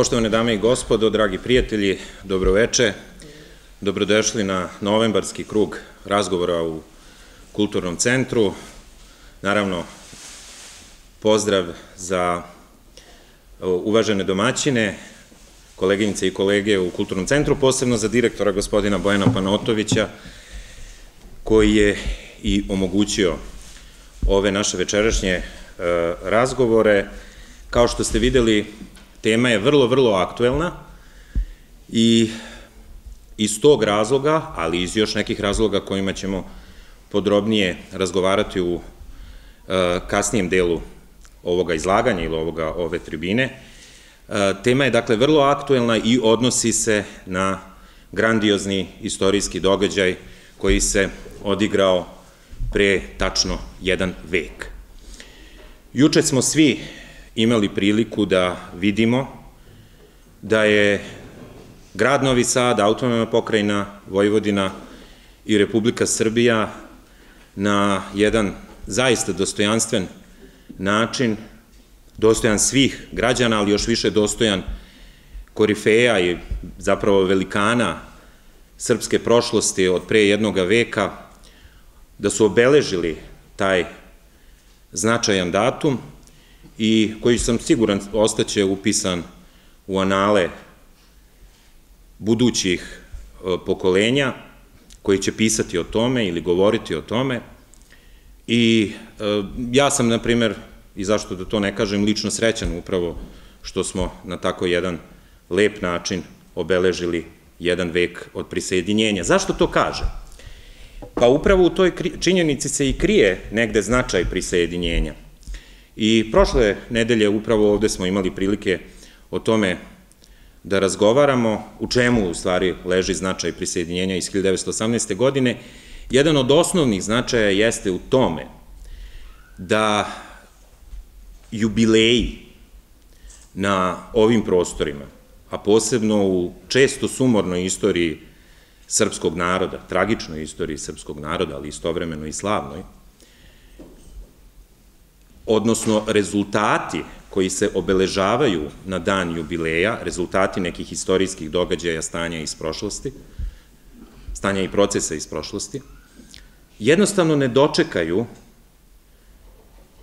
Poštovane dame i gospodo, dragi prijatelji, dobroveče. Dobrodošli na novembarski krug razgovora u Kulturnom centru. Naravno, pozdrav za uvažene domaćine, koleginice i kolege u Kulturnom centru, posebno za direktora gospodina Bojana Panotovića, koji je i omogućio ove naše večerašnje razgovore. Kao što ste videli, tema je vrlo, vrlo aktuelna i iz tog razloga, ali i iz još nekih razloga kojima ćemo podrobnije razgovarati u kasnijem delu ovoga izlaganja ili ove tribine, tema je dakle vrlo aktuelna i odnosi se na grandiozni istorijski događaj koji se odigrao pre tačno jedan vek. Juče smo svi imali priliku da vidimo da je grad Novi Sad, Autonomna pokrajina Vojvodina i Republika Srbija na jedan zaista dostojanstven način, dostojan svih građana, ali još više dostojan korifeja i zapravo velikana srpske prošlosti od pre jednog veka, da su obeležili taj značajan datum i koji sam siguran ostaće upisan u anale budućih pokolenja koji će pisati o tome ili govoriti o tome. I ja sam, na primer, i zašto da to ne kažem, lično srećan upravo što smo na tako jedan lep način obeležili jedan vek od prisajedinjenja. Zašto to kažem? Pa upravo u toj činjenici se i krije negde značaj prisajedinjenja. I prošle nedelje upravo ovde smo imali prilike o tome da razgovaramo, u čemu u stvari leži značaj prisajedinjenja iz 1918. godine. Jedan od osnovnih značaja jeste u tome da jubileji na ovim prostorima, a posebno u često sumornoj istoriji srpskog naroda, tragičnoj istoriji srpskog naroda, ali istovremeno i slavnoj, odnosno rezultati koji se obeležavaju na dan jubileja, rezultati nekih istorijskih događaja, stanja iz prošlosti, stanja i procesa iz prošlosti, jednostavno ne dočekaju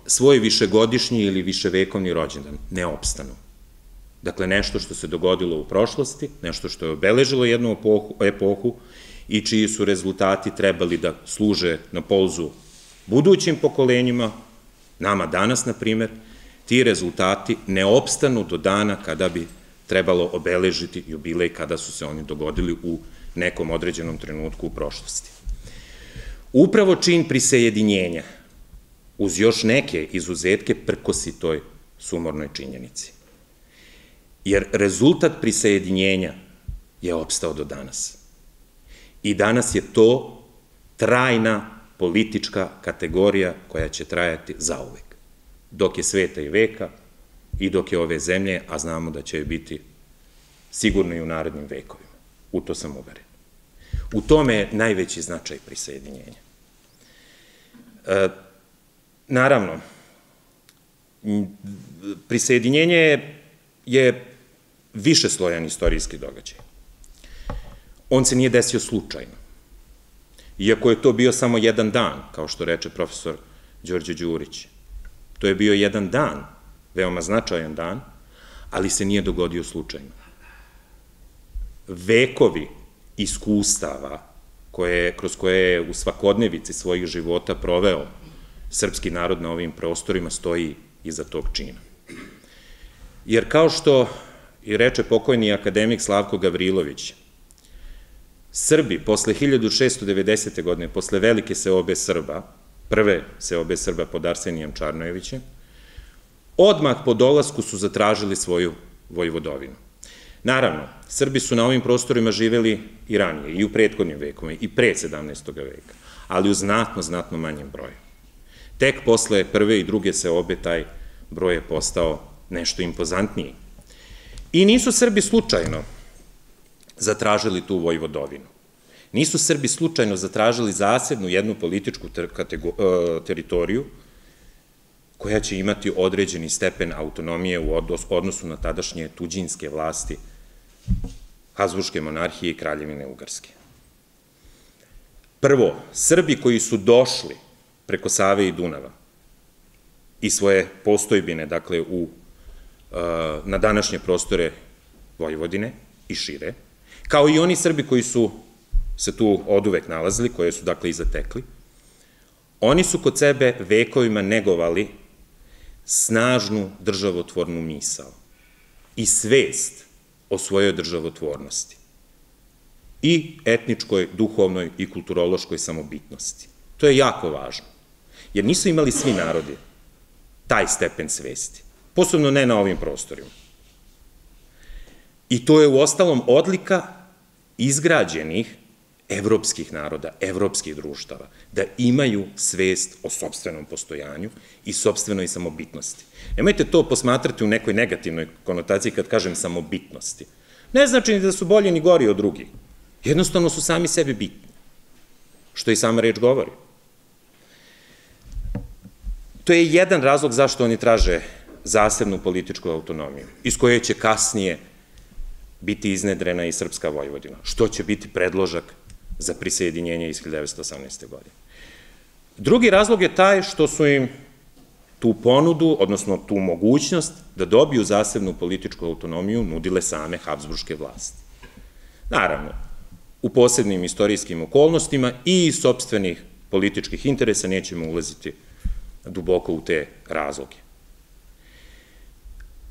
svoj višegodišnji ili viševekovni rođendan, neopstanu. Dakle, nešto što se dogodilo u prošlosti, nešto što je obeležilo jednu epohu i čiji su rezultati trebali da služe na polzu budućim pokolenjima, nama danas, na primer, ti rezultati ne opstanu do dana kada bi trebalo obeležiti jubilej, kada su se oni dogodili u nekom određenom trenutku u prošlosti. Upravo čin prisajedinjenja, uz još neke izuzetke, prkosi toj sumornoj činjenici. Jer rezultat prisajedinjenja je opstao do danas. I danas je to trajna politička kategorija koja će trajati zauvek, dok je sveta i veka i dok je ove zemlje, a znamo da će biti sigurno i u narednim vekovima. U to sam uveren. U tome je najveći značaj prisajedinjenja. Naravno, prisajedinjenje je višeslojan istorijski događaj. On se nije desio slučajno. Iako je to bio samo jedan dan, kao što reče profesor Đorđe Đurić. To je bio jedan dan, veoma značajan dan, ali se nije dogodio slučajno. Vekovi iskustava kroz koje je u svakodnevici svojih života proveo srpski narod na ovim prostorima stoji iza tog čina. Jer kao što i reče pokojni akademik Slavko Gavrilović, Srbi posle 1690. godine, posle velike seobe Srba, prve seobe Srba pod Arsenijem Čarnojevićem, odmah po dolasku su zatražili svoju Vojvodovinu. Naravno, Srbi su na ovim prostorima živeli i ranije, i u prethodnim vekovima, i pre 17. veka, ali u znatno, znatno manjem broju. Tek posle prve i druge seobe taj broj je postao nešto impozantniji. I nisu Srbi slučajno zatražili tu Vojvodovinu. Nisu Srbi slučajno zatražili zasebnu jednu političku teritoriju koja će imati određeni stepen autonomije u odnosu na tadašnje tuđinske vlasti Habsburške monarhije i Kraljevine Ugarske. Prvo, Srbi koji su došli preko Save i Dunava i svoje postojbine, dakle, na današnje prostore Vojvodine i šire, kao i oni Srbi koji su se tu oduvek nalazili, koje su, dakle, i zatekli, oni su kod sebe vekovima negovali snažnu državotvornu misao i svest o svojoj državotvornosti i etničkoj, duhovnoj i kulturološkoj samobitnosti. To je jako važno, jer nisu imali svi narodi taj stepen svesti, posebno ne na ovim prostorima. I to je uostalom odlika izgrađenih evropskih naroda, evropskih društava, da imaju svest o sopstvenom postojanju i sopstvenoj samobitnosti. Nemojte to posmatrati u nekoj negativnoj konotaciji kad kažem samobitnosti. Ne znači ni da su bolji ni gori od drugih. Jednostavno su sami sebi bitni, što i sama reč govori. To je jedan razlog zašto oni traže zasebnu političku autonomiju, iz koje će kasnije biti iznedrena i srpska Vojvodina, što će biti predložak za prisjedinjenje iz 1918. godine. Drugi razlog je taj što su im tu ponudu, odnosno tu mogućnost da dobiju zasebnu političku autonomiju nudile same Habsburške vlasti. Naravno, u posebnim istorijskim okolnostima i iz sopstvenih političkih interesa nećemo ulaziti duboko u te razloge.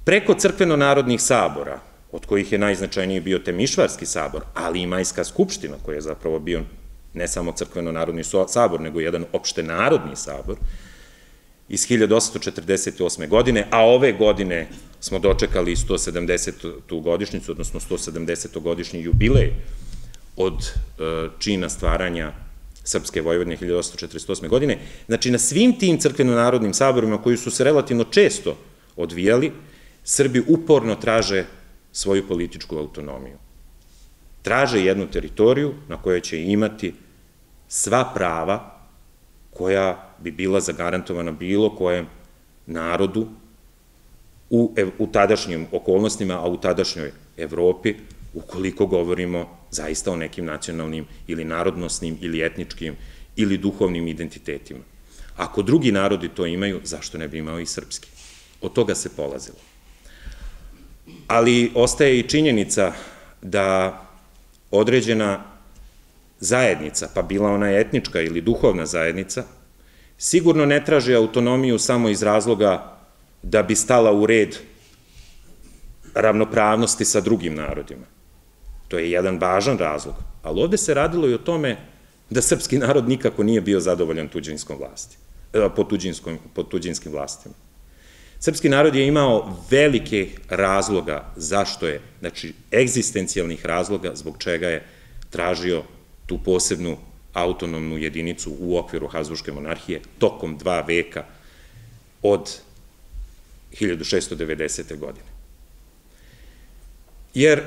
Preko crkveno-narodnih sabora, od kojih je najznačajniji bio Temišvarski sabor, ali i Majska skupština, koja je zapravo bio ne samo crkveno-narodni sabor, nego jedan opštenarodni sabor, iz 1848. godine, a ove godine smo dočekali 170. godišnjicu, odnosno 170. godišnji jubilej od čina stvaranja Srpske Vojvodine 1848. godine. Znači, na svim tim crkveno-narodnim saborima, koji su se relativno često odvijali, Srbi uporno traže svoju političku autonomiju. Traže jednu teritoriju na kojoj će imati sva prava koja bi bila zagarantovana bilo kojem narodu u tadašnjim okolnostima, a u tadašnjoj Evropi, ukoliko govorimo zaista o nekim nacionalnim ili narodnosnim ili etničkim ili duhovnim identitetima. Ako drugi narodi to imaju, zašto ne bi imao i srpski? Od toga se polazilo. Ali ostaje i činjenica da određena zajednica, pa bila ona etnička ili duhovna zajednica, sigurno ne traži autonomiju samo iz razloga da bi stala u red ravnopravnosti sa drugim narodima. To je jedan važan razlog. Ali ovde se radilo i o tome da srpski narod nikako nije bio zadovoljan po tuđinskim vlastima. Srpski narod je imao velike razloga zašto je, znači egzistencijalnih razloga zbog čega je tražio tu posebnu autonomnu jedinicu u okviru Habsburške monarhije tokom 2 veka od 1690. godine. Jer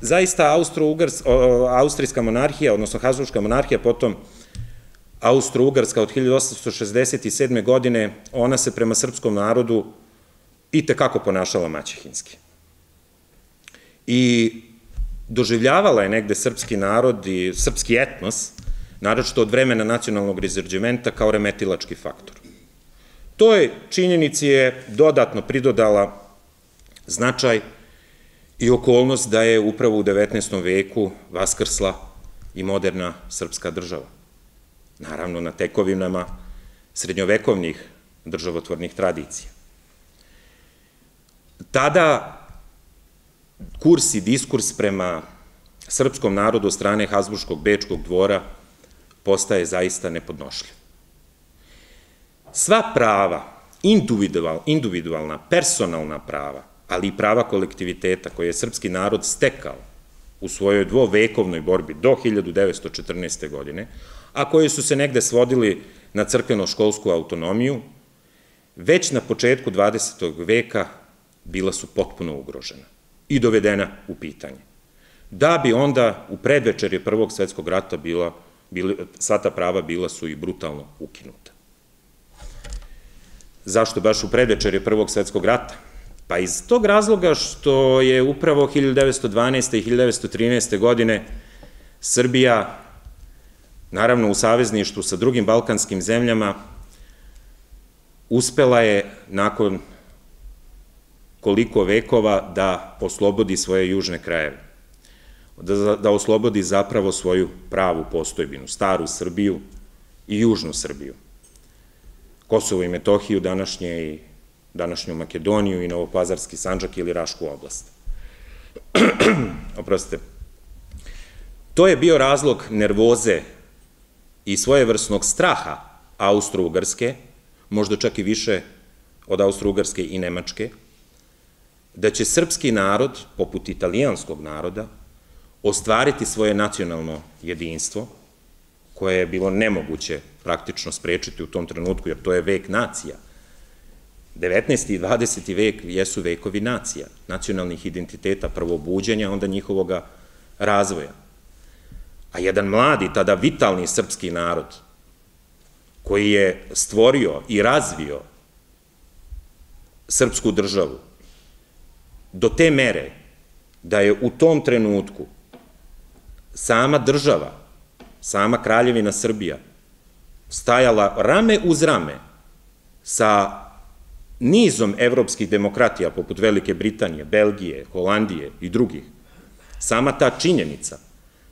zaista austrijska monarhija, odnosno Habsburška monarhija, potom Austro-Ugarska od 1867. godine, ona se prema srpskom narodu i tekako ponašala maćehinski. I doživljavala je negde srpski narod i srpski etnos, naročito od vremena nacionalnog rezerđimenta, kao remetilački faktor. Toj činjenici je dodatno pridodala značaj i okolnost da je upravo u 19. veku vaskrsla i moderna srpska država. Naravno, na tekovinama srednjovekovnih državotvornih tradicija. Tada kurs i diskurs prema srpskom narodu od strane Habsburškog bečkog dvora postaje zaista nepodnošljiv. Sva prava, individualna, personalna prava, ali i prava kolektiviteta koje je srpski narod stekao u svojoj dvovekovnoj borbi do 1914. godine, a koje su se negde svodili na crkveno-školsku autonomiju, već na početku 20. veka bila su potpuno ugrožena i dovedena u pitanje. Da bi onda u predvečerje Prvog svetskog rata sva ta prava bila su i brutalno ukinuta. Zašto baš u predvečerje Prvog svetskog rata? Pa iz tog razloga što je upravo 1912. i 1913. godine Srbija, naravno u savezništvu sa drugim balkanskim zemljama, uspela je nakon koliko vekova da oslobodi svoje južne krajeve, da oslobodi zapravo svoju pravu postojbinu, staru Srbiju i južnu Srbiju, Kosovo i Metohiju, današnju Makedoniju i Novopazarski Sandžak ili Rašku oblast. Oprostite. To je bio razlog nervoze i svojevrsnog straha Austro-Ugarske, možda čak i više od Austro-Ugarske i Nemačke, da će srpski narod, poput italijanskog naroda, ostvariti svoje nacionalno jedinstvo, koje je bilo nemoguće praktično sprečiti u tom trenutku, jer to je vek nacija. 19. i 20. vek jesu vekovi nacija, nacionalnih identiteta, prvo buđenja, onda njihovoga razvoja. A jedan mladi, tada vitalni srpski narod, koji je stvorio i razvio srpsku državu, do te mere da je u tom trenutku sama država, sama Kraljevina Srbija, stajala rame uz rame sa nizom evropskih demokratija, poput Velike Britanije, Belgije, Holandije i drugih. Sama ta činjenica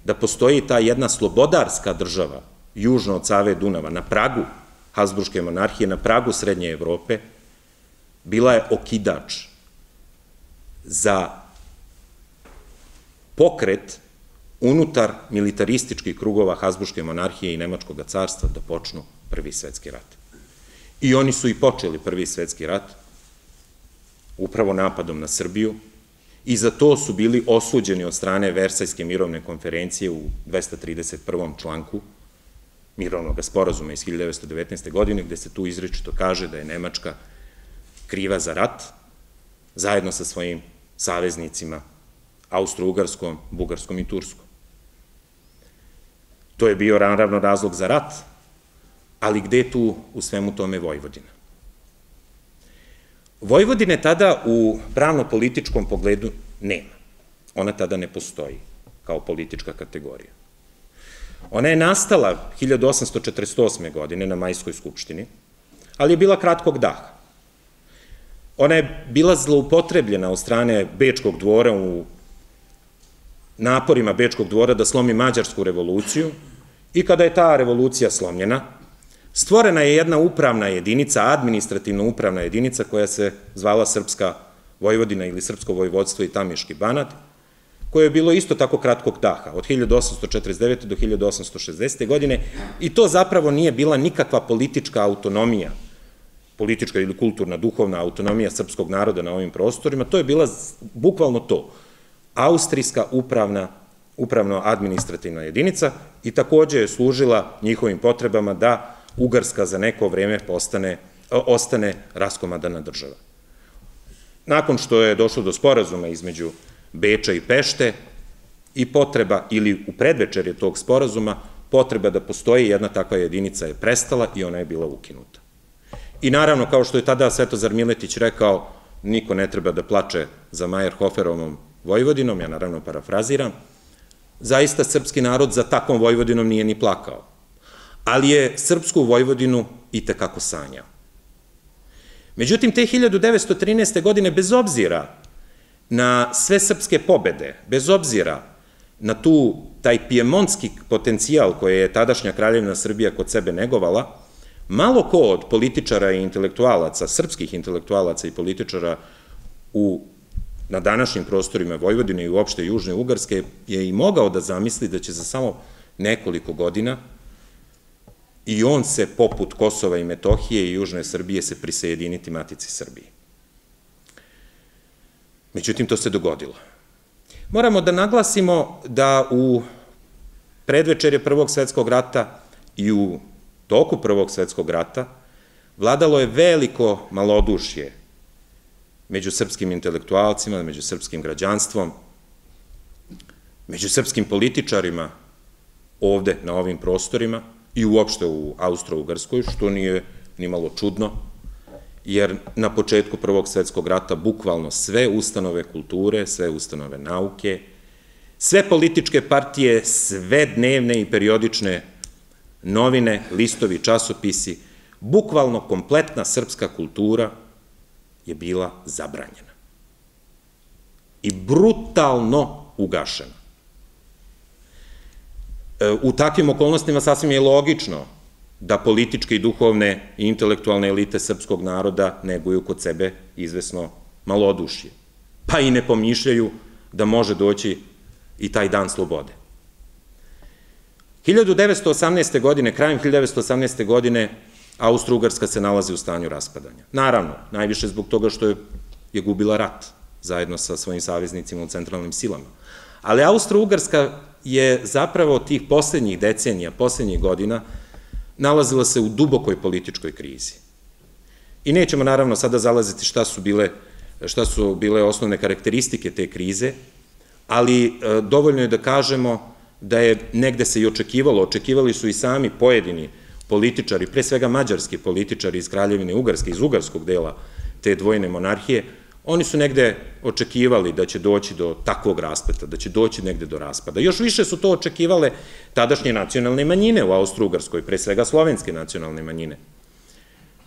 da postoji ta jedna slobodarska država, južno od Save i Dunava, na pragu Habsburške monarhije, na pragu Srednje Evrope, bila je okidač za pokret unutar militarističkih krugova Habsburške monarhije i Nemačkog carstva da počnu Prvi svetski rat. I oni su i počeli Prvi svetski rat, upravo napadom na Srbiju, i za to su bili osuđeni od strane Versajske mirovne konferencije u 231. članku mirovnog sporazuma iz 1919. godine, gde se tu izričito kaže da je Nemačka kriva za rat, zajedno sa svojim saveznicima, Austro-Ugarskom, Bugarskom i Turskom. To je bio naravno razlog za rat, ali gde je tu u svemu tome Vojvodina? Vojvodine tada u pravno-političkom pogledu nema. Ona tada ne postoji kao politička kategorija. Ona je nastala 1848. godine na Majskoj skupštini, ali je bila kratkog daha. Ona je bila zloupotrebljena od strane Bečkog dvora u naporima Bečkog dvora da slomi Mađarsku revoluciju, i kada je ta revolucija slomljena, stvorena je jedna upravna jedinica, administrativno-upravna jedinica koja se zvala Srpska Vojvodina ili Srpsko vojvodstvo i Tamiški Banat, koje je bilo isto tako kratkog daha, od 1849. do 1860. godine, i to zapravo nije bila nikakva politička autonomija, politička ili kulturna, duhovna autonomija srpskog naroda na ovim prostorima, to je bila bukvalno to, austrijska upravno-administrativna jedinica, i takođe je služila njihovim potrebama da Ugarska za neko vreme ostane raskomadana država. Nakon što je došlo do sporazuma između Beča i Pešte i potreba, ili u predvečerje tog sporazuma, potreba da postoji jedna takva jedinica je prestala i ona je bila ukinuta. I naravno, kao što je tada Svetozar Miletić rekao, niko ne treba da plače za Majerhoferovom Vojvodinom, ja naravno parafraziram, zaista srpski narod za takvom Vojvodinom nije ni plakao, ali je srpsku Vojvodinu i tekako sanjao. Međutim, te 1913. godine, bez obzira na sve srpske pobede, bez obzira na taj pijemonski potencijal koje je tadašnja Kraljevina Srbija kod sebe negovala, malo ko od političara i intelektualaca, srpskih intelektualaca i političara na današnjim prostorima Vojvodine i uopšte Južne Ugarske je i mogao da zamisli da će za samo nekoliko godina i on se, poput Kosova i Metohije i Južne Srbije, se prisajediniti Matici Srbiji. Međutim, to se dogodilo. Moramo da naglasimo da u predvečerje Prvog svetskog rata i u toku Prvog svetskog rata vladalo je veliko malodušje među srpskim intelektualcima, među srpskim građanstvom, među srpskim političarima ovde na ovim prostorima i uopšte u Austro-Ugarskoj, što nije nimalo čudno, jer na početku Prvog svjetskog rata bukvalno sve ustanove kulture, sve ustanove nauke, sve političke partije, sve dnevne i periodične novine, listovi, časopisi, bukvalno kompletna srpska kultura je bila zabranjena i brutalno ugašena. U takvim okolnostima sasvim je logično da političke i duhovne i intelektualne elite srpskog naroda neguju kod sebe izvesno malodušje, pa i ne pomišljaju da može doći i taj dan slobode. 1918. godine, krajem 1918. godine, Austro-Ugarska se nalazi u stanju raspadanja. Naravno, najviše zbog toga što je gubila rat zajedno sa svojim saveznicima u centralnim silama. Ali Austro-Ugarska je zapravo tih poslednjih decenija, poslednjih godina, nalazila se u dubokoj političkoj krizi. I nećemo naravno sada zalaziti šta su bile osnovne karakteristike te krize, ali dovoljno je da kažemo da je negde se i očekivalo, očekivali su i sami pojedini političari, pre svega mađarski političari iz Kraljevine Ugarske, iz ugarskog dela te dvojne monarhije, oni su negde očekivali da će doći do takvog raspleta, da će doći negde do raspada. Još više su to očekivale tadašnje nacionalne manjine u Austro-Ugarskoj, pre svega slovenske nacionalne manjine.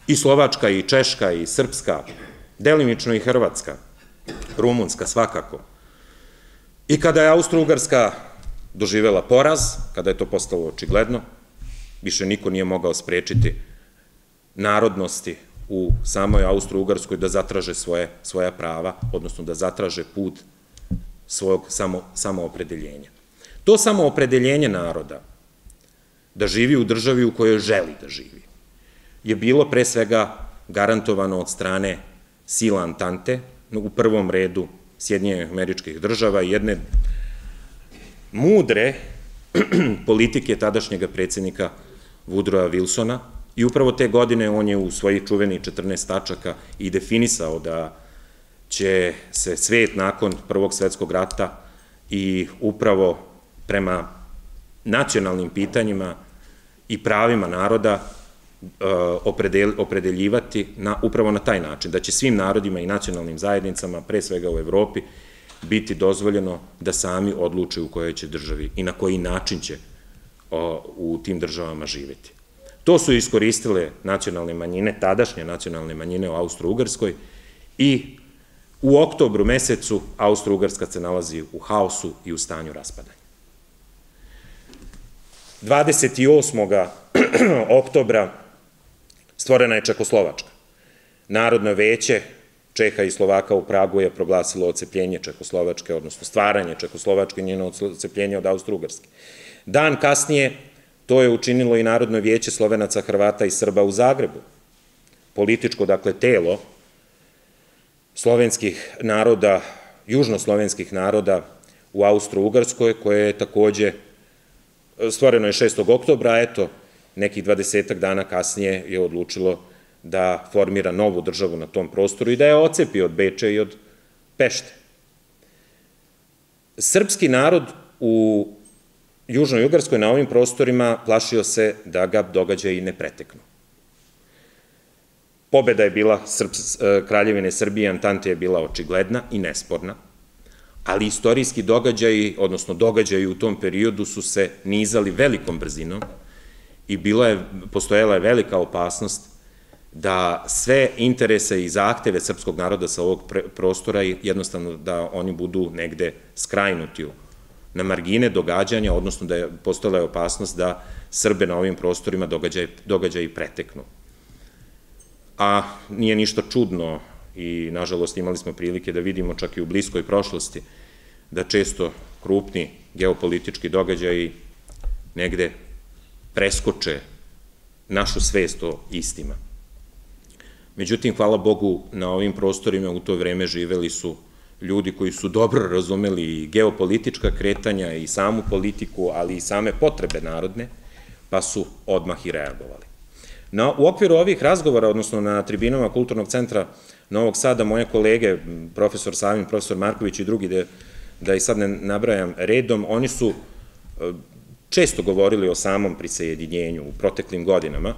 I slovačka, i češka, i srpska, delimično i hrvatska, rumunska svakako. I kada je Austro-Ugarska doživela poraz, kada je to postalo očigledno, više niko nije mogao sprečiti narodnosti u samoj Austro-Ugarskoj da zatraže svoja prava, odnosno da zatraže put svog samoopredeljenja. To samoopredeljenje naroda, da živi u državi u kojoj želi da živi, je bilo pre svega garantovano od strane sila Antante, u prvom redu Sjedinjenih Američkih Država i jedne mudre politike tadašnjega predsednika Woodrowa Wilsona, i upravo te godine on je u svojih čuvenih 14 tačaka i definisao da će se svet nakon Prvog svetskog rata i upravo prema nacionalnim pitanjima i pravima naroda opredeljivati upravo na taj način, da će svim narodima i nacionalnim zajednicama, pre svega u Evropi, biti dozvoljeno da sami odluče u kojoj će državi i na koji način će u tim državama živeti. To su iskoristile nacionalne manjine, tadašnje nacionalne manjine u Austro-Ugarskoj, i u oktobru mesecu Austro-Ugarska se nalazi u haosu i u stanju raspadanja. 28. oktobra stvorena je Čekoslovačka. Narodno veće Čeha i Slovaka u Pragu je proglasilo otcepljenje Čekoslovačke, odnosno stvaranje Čekoslovačke i njeno otcepljenje od Austro-Ugarske. Dan kasnije to je učinilo i Narodno vijeće Slovenaca, Hrvata i Srba u Zagrebu. Političko, dakle, telo slovenskih naroda, južnoslovenskih naroda u Austro-Ugarskoj, koje je takođe stvoreno je 6. oktobra, a eto, nekih 20-ak dana kasnije je odlučilo da formira novu državu na tom prostoru i da je otcepi od Beča i od Pešte. Srpski narod u Južnoj Ugarskoj na ovim prostorima plašio se da ga događaji ne preteknu. Pobeda je bila Kraljevine Srbije, Antante je bila očigledna i nesporna, ali istorijski događaji, odnosno događaji u tom periodu su se nizali velikom brzinom i postojala je velika opasnost da sve interese i zahteve srpskog naroda sa ovog prostora jednostavno da oni budu negde skrajnuti na margine događanja, odnosno da je postojala opasnost da Srbe na ovim prostorima događaji preteknu. A nije ništa čudno i, nažalost, imali smo prilike da vidimo čak i u bliskoj prošlosti da često krupni geopolitički događaji negde preskoče našu svest o istima. Međutim, hvala Bogu, na ovim prostorima u to vreme živeli su ljudi koji su dobro razumeli i geopolitička kretanja i samu politiku, ali i same potrebe narodne, pa su odmah i reagovali. U okviru ovih razgovora, odnosno na tribinama Kulturnog centra Novog Sada, moje kolege, profesor Savin, profesor Marković i drugi, da i sad ne nabrajam redom, oni su često govorili o samom prisajedinjenju u proteklim godinama,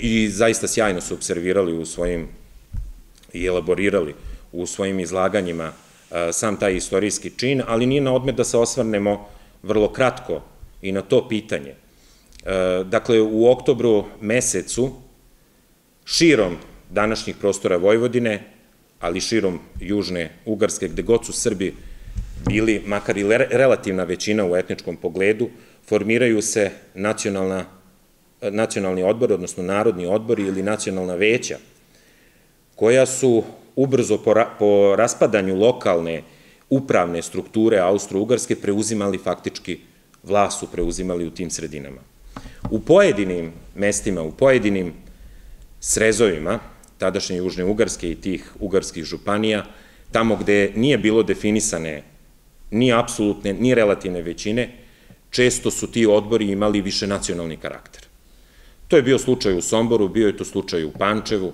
i zaista sjajno su observirali u svojim i elaborirali u svojim izlaganjima sam taj istorijski čin, ali nije na odmet da se osvrnemo vrlo kratko i na to pitanje. Dakle, u oktobru mesecu, širom današnjih prostora Vojvodine, ali širom Južne Ugarske, gde god su Srbi bili, makar i relativna većina u etničkom pogledu, formiraju se nacionalni odbor, odnosno narodni odbor ili nacionalna veća, koja su ubrzo po raspadanju lokalne upravne strukture Austro-Ugarske preuzimali faktički vlast, su preuzimali u tim sredinama. U pojedinim mestima, u pojedinim srezovima tadašnje Južne Ugarske i tih ugarskih županija, tamo gde nije bilo definisane ni apsolutne, ni relativne većine, često su ti odbori imali više nacionalni karakter. To je bio slučaj u Somboru, bio je to slučaj u Pančevu,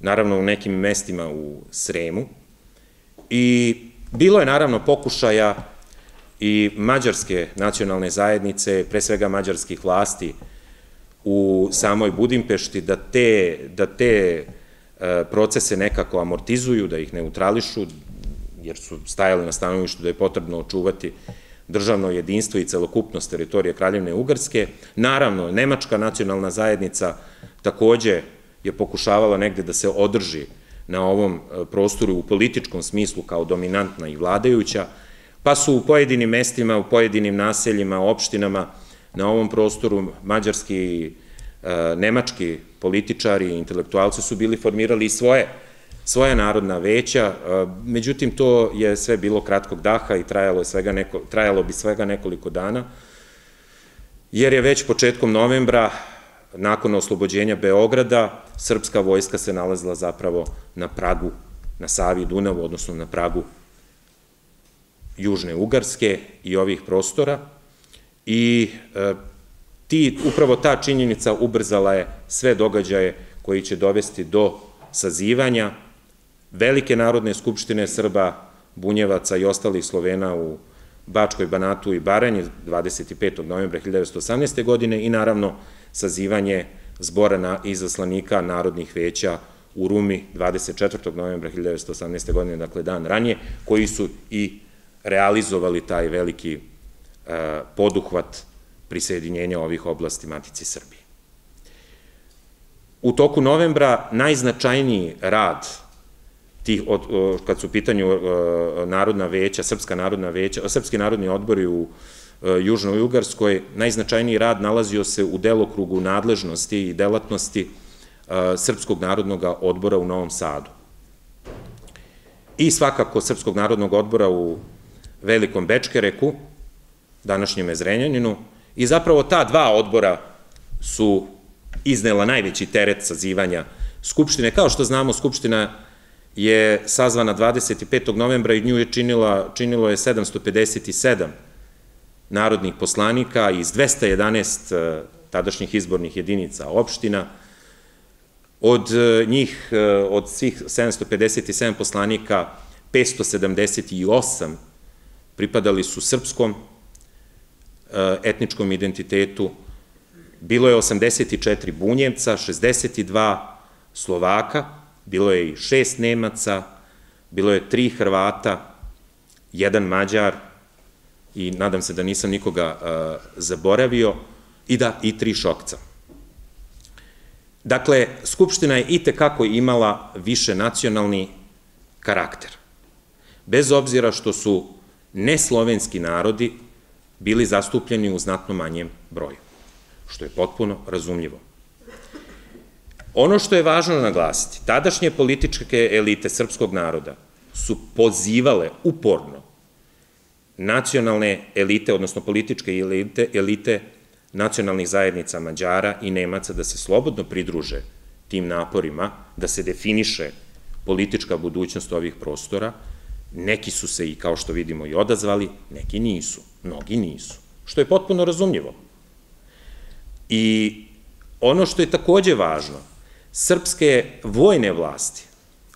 naravno u nekim mestima u Sremu, i bilo je naravno pokušaja i mađarske nacionalne zajednice, pre svega mađarskih vlasti u samoj Budimpešti, da te procese nekako amortizuju, da ih neutrališu, jer su stajali na stanovištu da je potrebno očuvati državno jedinstvo i celokupnost teritorije Kraljevine Ugarske. Naravno, nemačka nacionalna zajednica takođe je pokušavala negde da se održi na ovom prostoru u političkom smislu kao dominantna i vladajuća, pa su u pojedinim mestima, u pojedinim naseljima, opštinama na ovom prostoru mađarski i nemački političari i intelektualci su bili formirali i svoja narodna veća, međutim to je sve bilo kratkog daha i trajalo bi svega nekoliko dana, jer je već početkom novembra, nakon oslobođenja Beograda, srpska vojska se nalazila zapravo na pragu, na Savi i Dunavu, odnosno na pragu Južne Ugarske i ovih prostora, i upravo ta činjenica ubrzala je sve događaje koji će dovesti do sazivanja Velike narodne skupštine Srba, Bunjevaca i ostalih Slovena u Bačkoj, Banatu i Baranji 25. novembra 1918. godine i naravno sazivanje zbora izaslanika narodnih veća u Rumi 24. novembra 1918. godine, dakle dan ranije, koji su i realizovali taj veliki poduhvat prisajedinjenja ovih oblasti Matici Srbije. U toku novembra najznačajniji rad, kad su u pitanju narodna veća, srpski narodni odbori u Južnoj Ugarskoj, najznačajniji rad nalazio se u delokrugu nadležnosti i delatnosti Srpskog narodnog odbora u Novom Sadu. I svakako Srpskog narodnog odbora u Velikom Bečkereku, današnjem Zrenjaninu, i zapravo ta dva odbora su iznela najveći teret sazivanja Skupštine. Kao što znamo, Skupština je sazvana 25. novembra i nju je činilo 757 narodnih poslanika iz 211 tadašnjih izbornih jedinica opština. Od svih 757 poslanika, 578 pripadali su srpskom etničkom identitetu. Bilo je 84 Bunjevca, 62 Slovaka, bilo je i 6 Nemaca, bilo je 3 Hrvata, 1 Mađar, i nadam se da nisam nikoga zaboravio, i 3 Šokca. Dakle, Skupština je i tekako imala više nacionalni karakter, bez obzira što su neslovenski narodi bili zastupljeni u znatno manjem broju, što je potpuno razumljivo. Ono što je važno naglasiti, tadašnje političke elite srpskog naroda su pozivale uporno nacionalne elite, odnosno političke elite nacionalnih zajednica Mađara i Nemaca da se slobodno pridruže tim naporima, da se definiše politička budućnost ovih prostora. Neki su se, i kao što vidimo, i odazvali, neki nisu, mnogi nisu, što je potpuno razumljivo. I ono što je takođe važno, srpske vojne vlasti,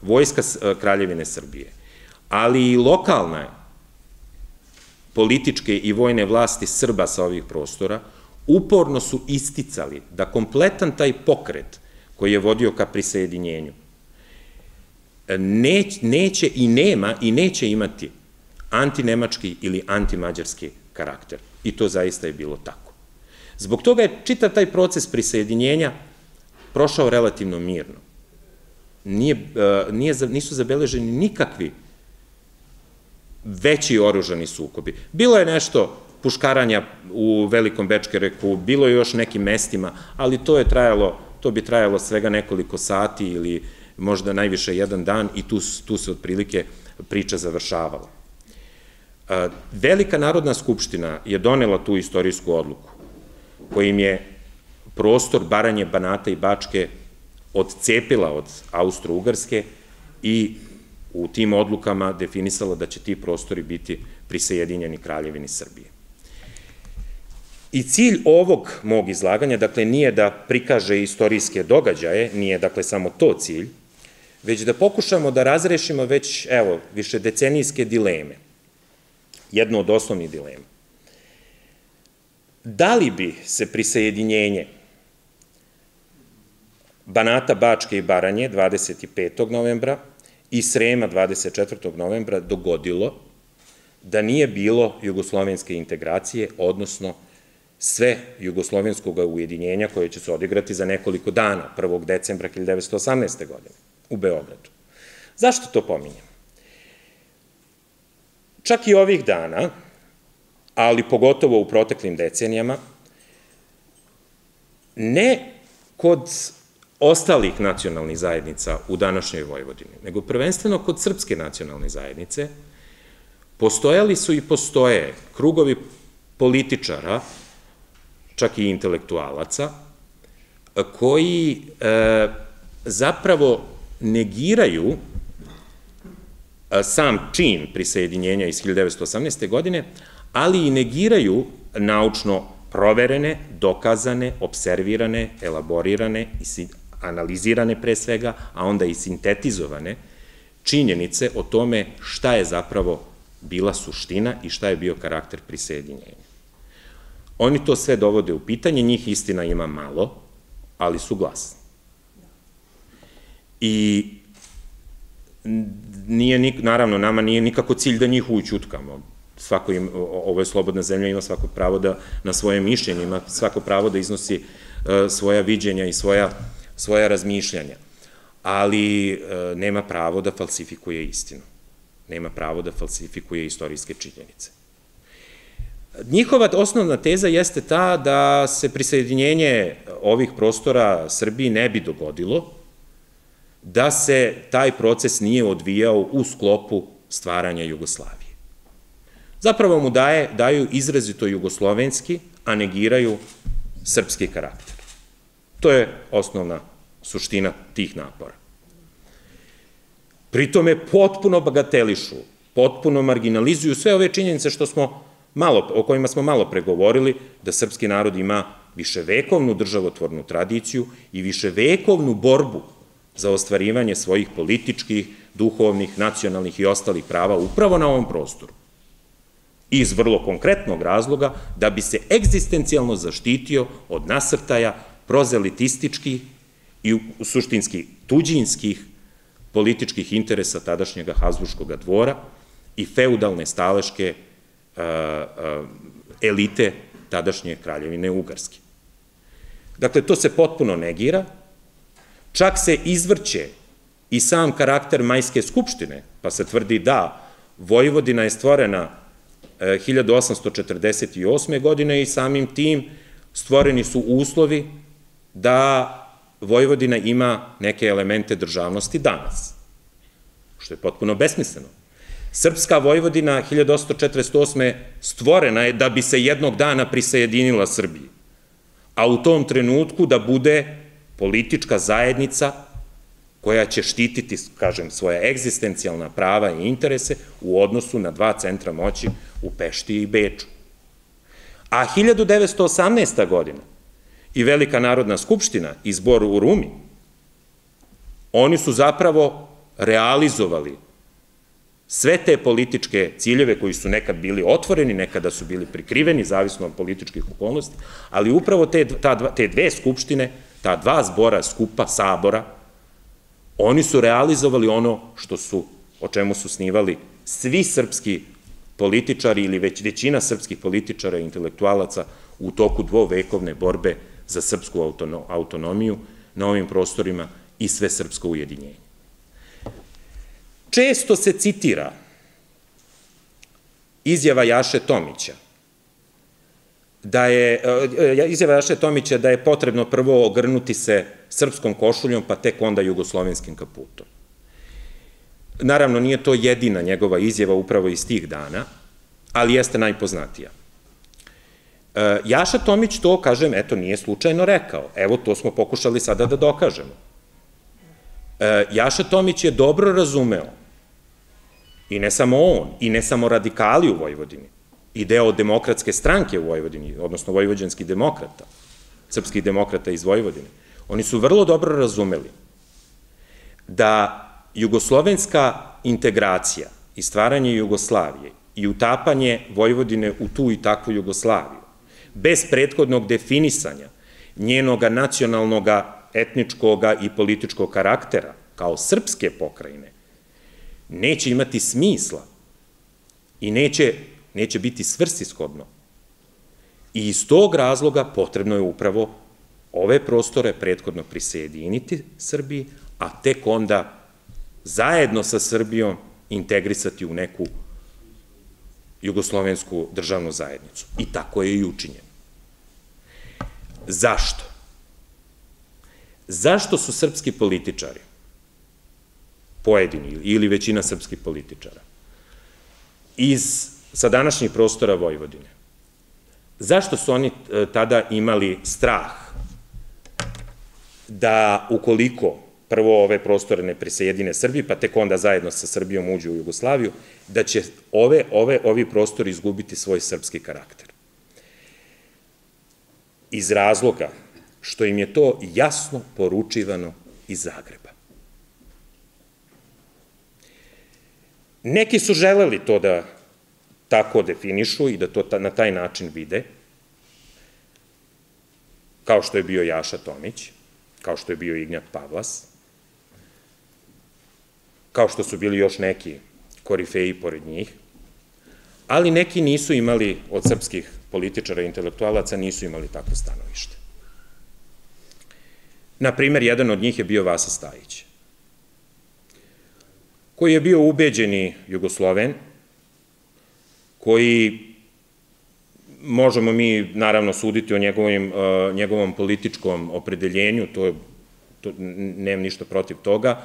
vojska Kraljevine Srbije, ali i lokalne političke i vojne vlasti Srba sa ovih prostora, uporno su isticali da kompletan taj pokret koji je vodio ka prisajedinjenju neće i nema i neće imati antinemački ili antimađarski karakter. I to zaista je bilo tako. Zbog toga je čitav taj proces prisajedinjenja prošao relativno mirno. Nisu zabeleženi nikakvi veći oružani sukobi. Bilo je nešto puškaranja u Velikom Bečkereku, bilo je još nekim mestima, ali to bi trajalo svega nekoliko sati ili možda najviše jedan dan i tu se otprilike priča završavala. Velika Narodna skupština je donela tu istorijsku odluku kojim je prostor Baranje, Banata i Bačke odcepila od Austro-Ugarske i u tim odlukama definisala da će ti prostori biti prisajedinjeni Kraljevini Srbije. I cilj ovog mog izlaganja, dakle, nije da prikaže istorijske događaje, nije, dakle, samo to cilj, već da pokušamo da razrešimo već, evo, više decenijske dileme. Jedno od osnovnih dilema. Da li bi se prisajedinjenje Banata, Bačke i Baranje 25. novembra i Srema 24. novembra dogodilo da nije bilo jugoslovenske integracije, odnosno sve jugoslovenskog ujedinjenja koje će se odigrati za nekoliko dana, 1. decembra 1918. godine, u Beogradu. Zašto to pominjem? Čak i ovih dana, ali pogotovo u proteklim decenijama, ne kod ostalih nacionalnih zajednica u današnjoj Vojvodini, nego prvenstveno kod srpske nacionalne zajednice, postojali su i postoje krugovi političara, čak i intelektualaca, koji zapravo negiraju sam čin prisajedinjenja iz 1918. godine, ali i negiraju naučno proverene, dokazane, opservirane, elaborirane, analizirane pre svega, a onda i sintetizovane činjenice o tome šta je zapravo bila suština i šta je bio karakter prisajedinjenja. Oni to sve dovode u pitanje, njih istina ima malo, ali su glasni. I naravno, nama nije nikako cilj da njih ućutkamo. Ovo je slobodna zemlja, ima svako pravo da na svoje mišljenje, ima svako pravo da iznosi svoja viđenja i svoja razmišljanja. Ali nema pravo da falsifikuje istinu. Nema pravo da falsifikuje istorijske činjenice. Njihova osnovna teza jeste ta da se prisajedinjenje ovih prostora Srbiji ne bi dogodilo, da se taj proces nije odvijao u sklopu stvaranja Jugoslavije. Zapravo mu daju izrazito jugoslovenski, a negiraju srpski karakter. To je osnovna suština tih napora. Pritom je potpuno bagatelišu, potpuno marginalizuju sve ove činjenice o kojima smo malo pregovorili, da srpski narod ima viševekovnu državotvornu tradiciju i viševekovnu borbu za ostvarivanje svojih političkih, duhovnih, nacionalnih i ostalih prava upravo na ovom prostoru. Iz vrlo konkretnog razloga da bi se egzistencijalno zaštitio od nasrtaja prozelitističkih i suštinski tuđinskih političkih interesa tadašnjega Habsburškog dvora i feudalne staleške elite tadašnje Kraljevine Ugarske. Dakle, to se potpuno negira, čak se izvrće i sam karakter Majske skupštine, pa se tvrdi da Vojvodina je stvorena 1848. godine i samim tim stvoreni su uslovi da Vojvodina ima neke elemente državnosti danas, što je potpuno besmisleno. Srpska Vojvodina 1848. stvorena je da bi se jednog dana prisajedinila Srbiji, a u tom trenutku da bude politička zajednica koja će štititi, kažem, svoja egzistencijalna prava i interese u odnosu na dva centra moći u Pešti i Beču. A 1918. godina i Velika Narodna skupština i zbor u Rumi, oni su zapravo realizovali Sve te političke ciljeve koji su nekad bili otvoreni, nekada su bili prikriveni, zavisno od političkih okolnosti, ali upravo te dve skupštine, ta dva zbora, skupa, sabora, oni su realizovali ono o čemu su snivali svi srpski političari ili većina srpskih političara i intelektualaca u toku dvovekovne borbe za srpsku autonomiju na ovim prostorima i sve srpsko ujedinjenje. Često se citira izjava Jaše Tomića da je potrebno prvo ogrnuti se srpskom košuljom, pa tek onda jugoslovenskim kaputom. Naravno, nije to jedina njegova izjava upravo iz tih dana, ali jeste najpoznatija. Jaša Tomić to, kažem, eto, nije slučajno rekao. Evo, to smo pokušali sada da dokažemo. Jaša Tomić je dobro razumeo, i ne samo on, i ne samo radikali u Vojvodini, i deo demokratske stranke u Vojvodini, odnosno vojvođanskih demokrata, srpskih demokrata iz Vojvodine, oni su vrlo dobro razumeli da jugoslovenska integracija i stvaranje Jugoslavije i utapanje Vojvodine u tu i takvu Jugoslaviju, bez prethodnog definisanja njenoga nacionalnog, etničkog i političkog karaktera, kao srpske pokrajine, neće imati smisla i neće biti svrsishodno. I iz tog razloga potrebno je upravo ove prostore prethodno prisjediniti Srbiji, a tek onda zajedno sa Srbijom integrisati u neku jugoslovensku državnu zajednicu. I tako je i učinjeno. Zašto? Zašto su srpski političari, pojedini ili većina srpskih političara, sa današnjih prostora Vojvodine, zašto su oni tada imali strah da ukoliko prvo ove prostore ne prisajedine Srbiji, pa tek onda zajedno sa Srbijom uđu u Jugoslaviju, da će ovi prostori izgubiti svoj srpski karakter? Iz razloga što im je to jasno poručivano iz Zagreba. Neki su želeli to da tako definišu i da to na taj način vide, kao što je bio Jaša Tomić, kao što je bio Ignjat Pavlas, kao što su bili još neki korifeji pored njih, ali neki nisu imali, od srpskih političara i intelektualaca, nisu imali takvo stanovište. Naprimer, jedan od njih je bio Vasa Stajić, koji je bio ubeđeni Jugosloven, koji možemo mi naravno suditi o njegovom političkom opredeljenju, nemam ništa protiv toga,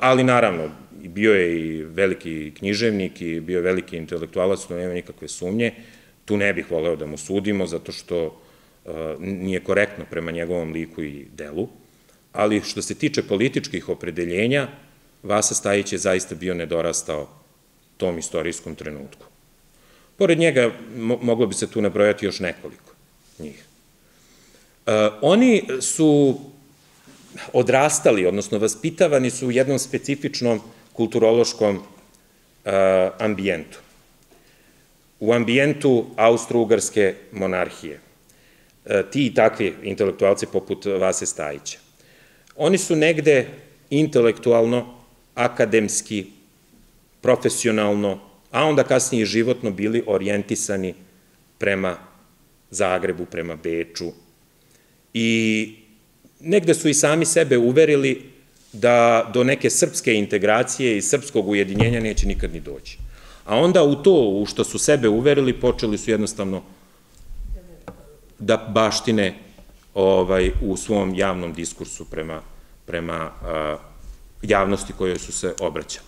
ali naravno, bio je i veliki književnik i bio je veliki intelektualac, tu nema nikakve sumnje, tu ne bih voleo da mu sudimo, zato što nije korektno prema njegovom liku i delu, ali što se tiče političkih opredeljenja, Vasa Stajić je zaista bio nedorastao tom istorijskom trenutku. Pored njega moglo bi se tu nabrojati još nekoliko njih. Oni su odrastali, odnosno vaspitavani su u jednom specifičnom kulturološkom ambijentu. U ambijentu Austro-Ugarske monarhije. Ti i takvi intelektualci poput Vase Stajića. Oni su negde intelektualno, akademski, profesionalno, a onda kasnije i životno bili orijentisani prema Zagrebu, prema Beču. I negde su i sami sebe uverili da do neke srpske integracije i srpskog ujedinjenja neće nikad ni doći. A onda u to u što su sebe uverili počeli su jednostavno da baštine u svom javnom diskursu prema javnosti kojoj su se obraćali.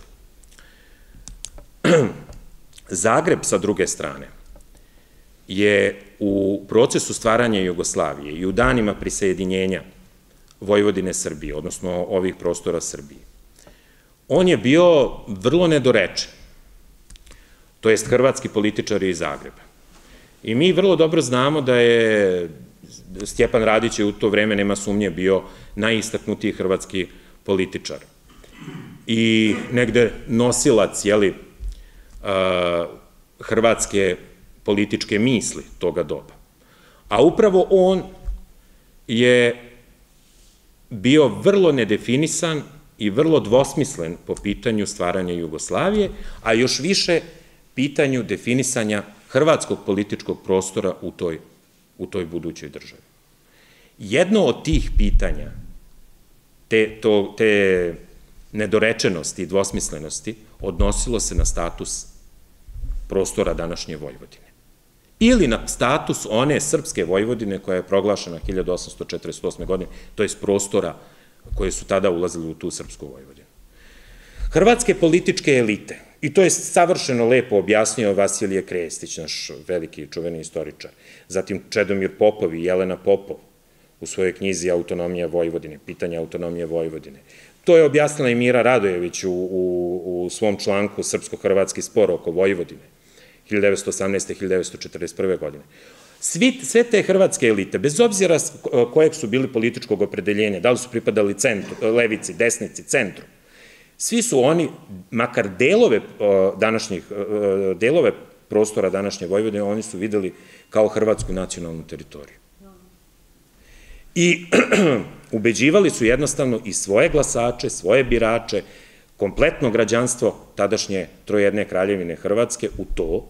Zagreb, sa druge strane, je u procesu stvaranja Jugoslavije i u danima prisajedinjenja Vojvodine Srbije, odnosno ovih prostora Srbije, on je bio vrlo nedorečen, to jest hrvatski političari iz Zagreba. I mi vrlo dobro znamo da je Stjepan Radić u to vreme, nema sumnje, bio najistaknutiji hrvatski političar. i negde nosilac, jeli, hrvatske političke misli toga doba. A upravo on je bio vrlo nedefinisan i vrlo dvosmislen po pitanju stvaranja Jugoslavije, a još više pitanju definisanja hrvatskog političkog prostora u toj budućoj državi. Jedno od tih pitanja, te nedorečenosti i dvosmislenosti, odnosilo se na status prostora današnje Vojvodine. Ili na status one srpske Vojvodine koja je proglašena 1848. godine, to je prostora koje su tada ulazili u tu srpsku Vojvodinu. Hrvatske političke elite, i to je savršeno lepo objasnio Vasilije Krestić, naš veliki čuveni istoričar, zatim Čedomir Popov i Jelena Popov u svojoj knjizi Autonomija Vojvodine, pitanje autonomije Vojvodine. To je objasnila i Mira Radojević u svom članku Srpsko-hrvatski spor oko Vojvodine, 1918. 1941. godine. Sve te hrvatske elite, bez obzira kojeg su bili političkog opredeljenja, da li su pripadali levici, desnici, centru, svi su oni, makar delove prostora današnje Vojvodine, oni su videli kao hrvatsku nacionalnu teritoriju. I ubeđivali su jednostavno i svoje glasače, svoje birače, kompletno građanstvo tadašnje Trojedne kraljevine Hrvatske u to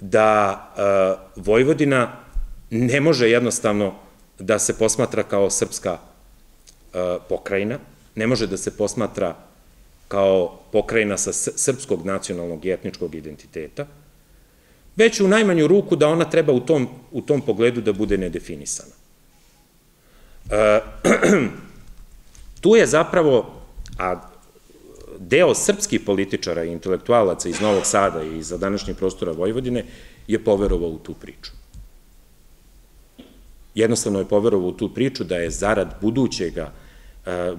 da Vojvodina ne može jednostavno da se posmatra kao srpska pokrajina, ne može da se posmatra kao pokrajina sa srpskog nacionalnog i etničkog identiteta, već u najmanju ruku da ona treba u tom pogledu da bude nedefinisana. Tu je zapravo, a deo srpskih političara i intelektualaca iz Novog Sada i za današnjih prostora Vojvodine je poverovao u tu priču. Jednostavno je poverovao u tu priču da je zarad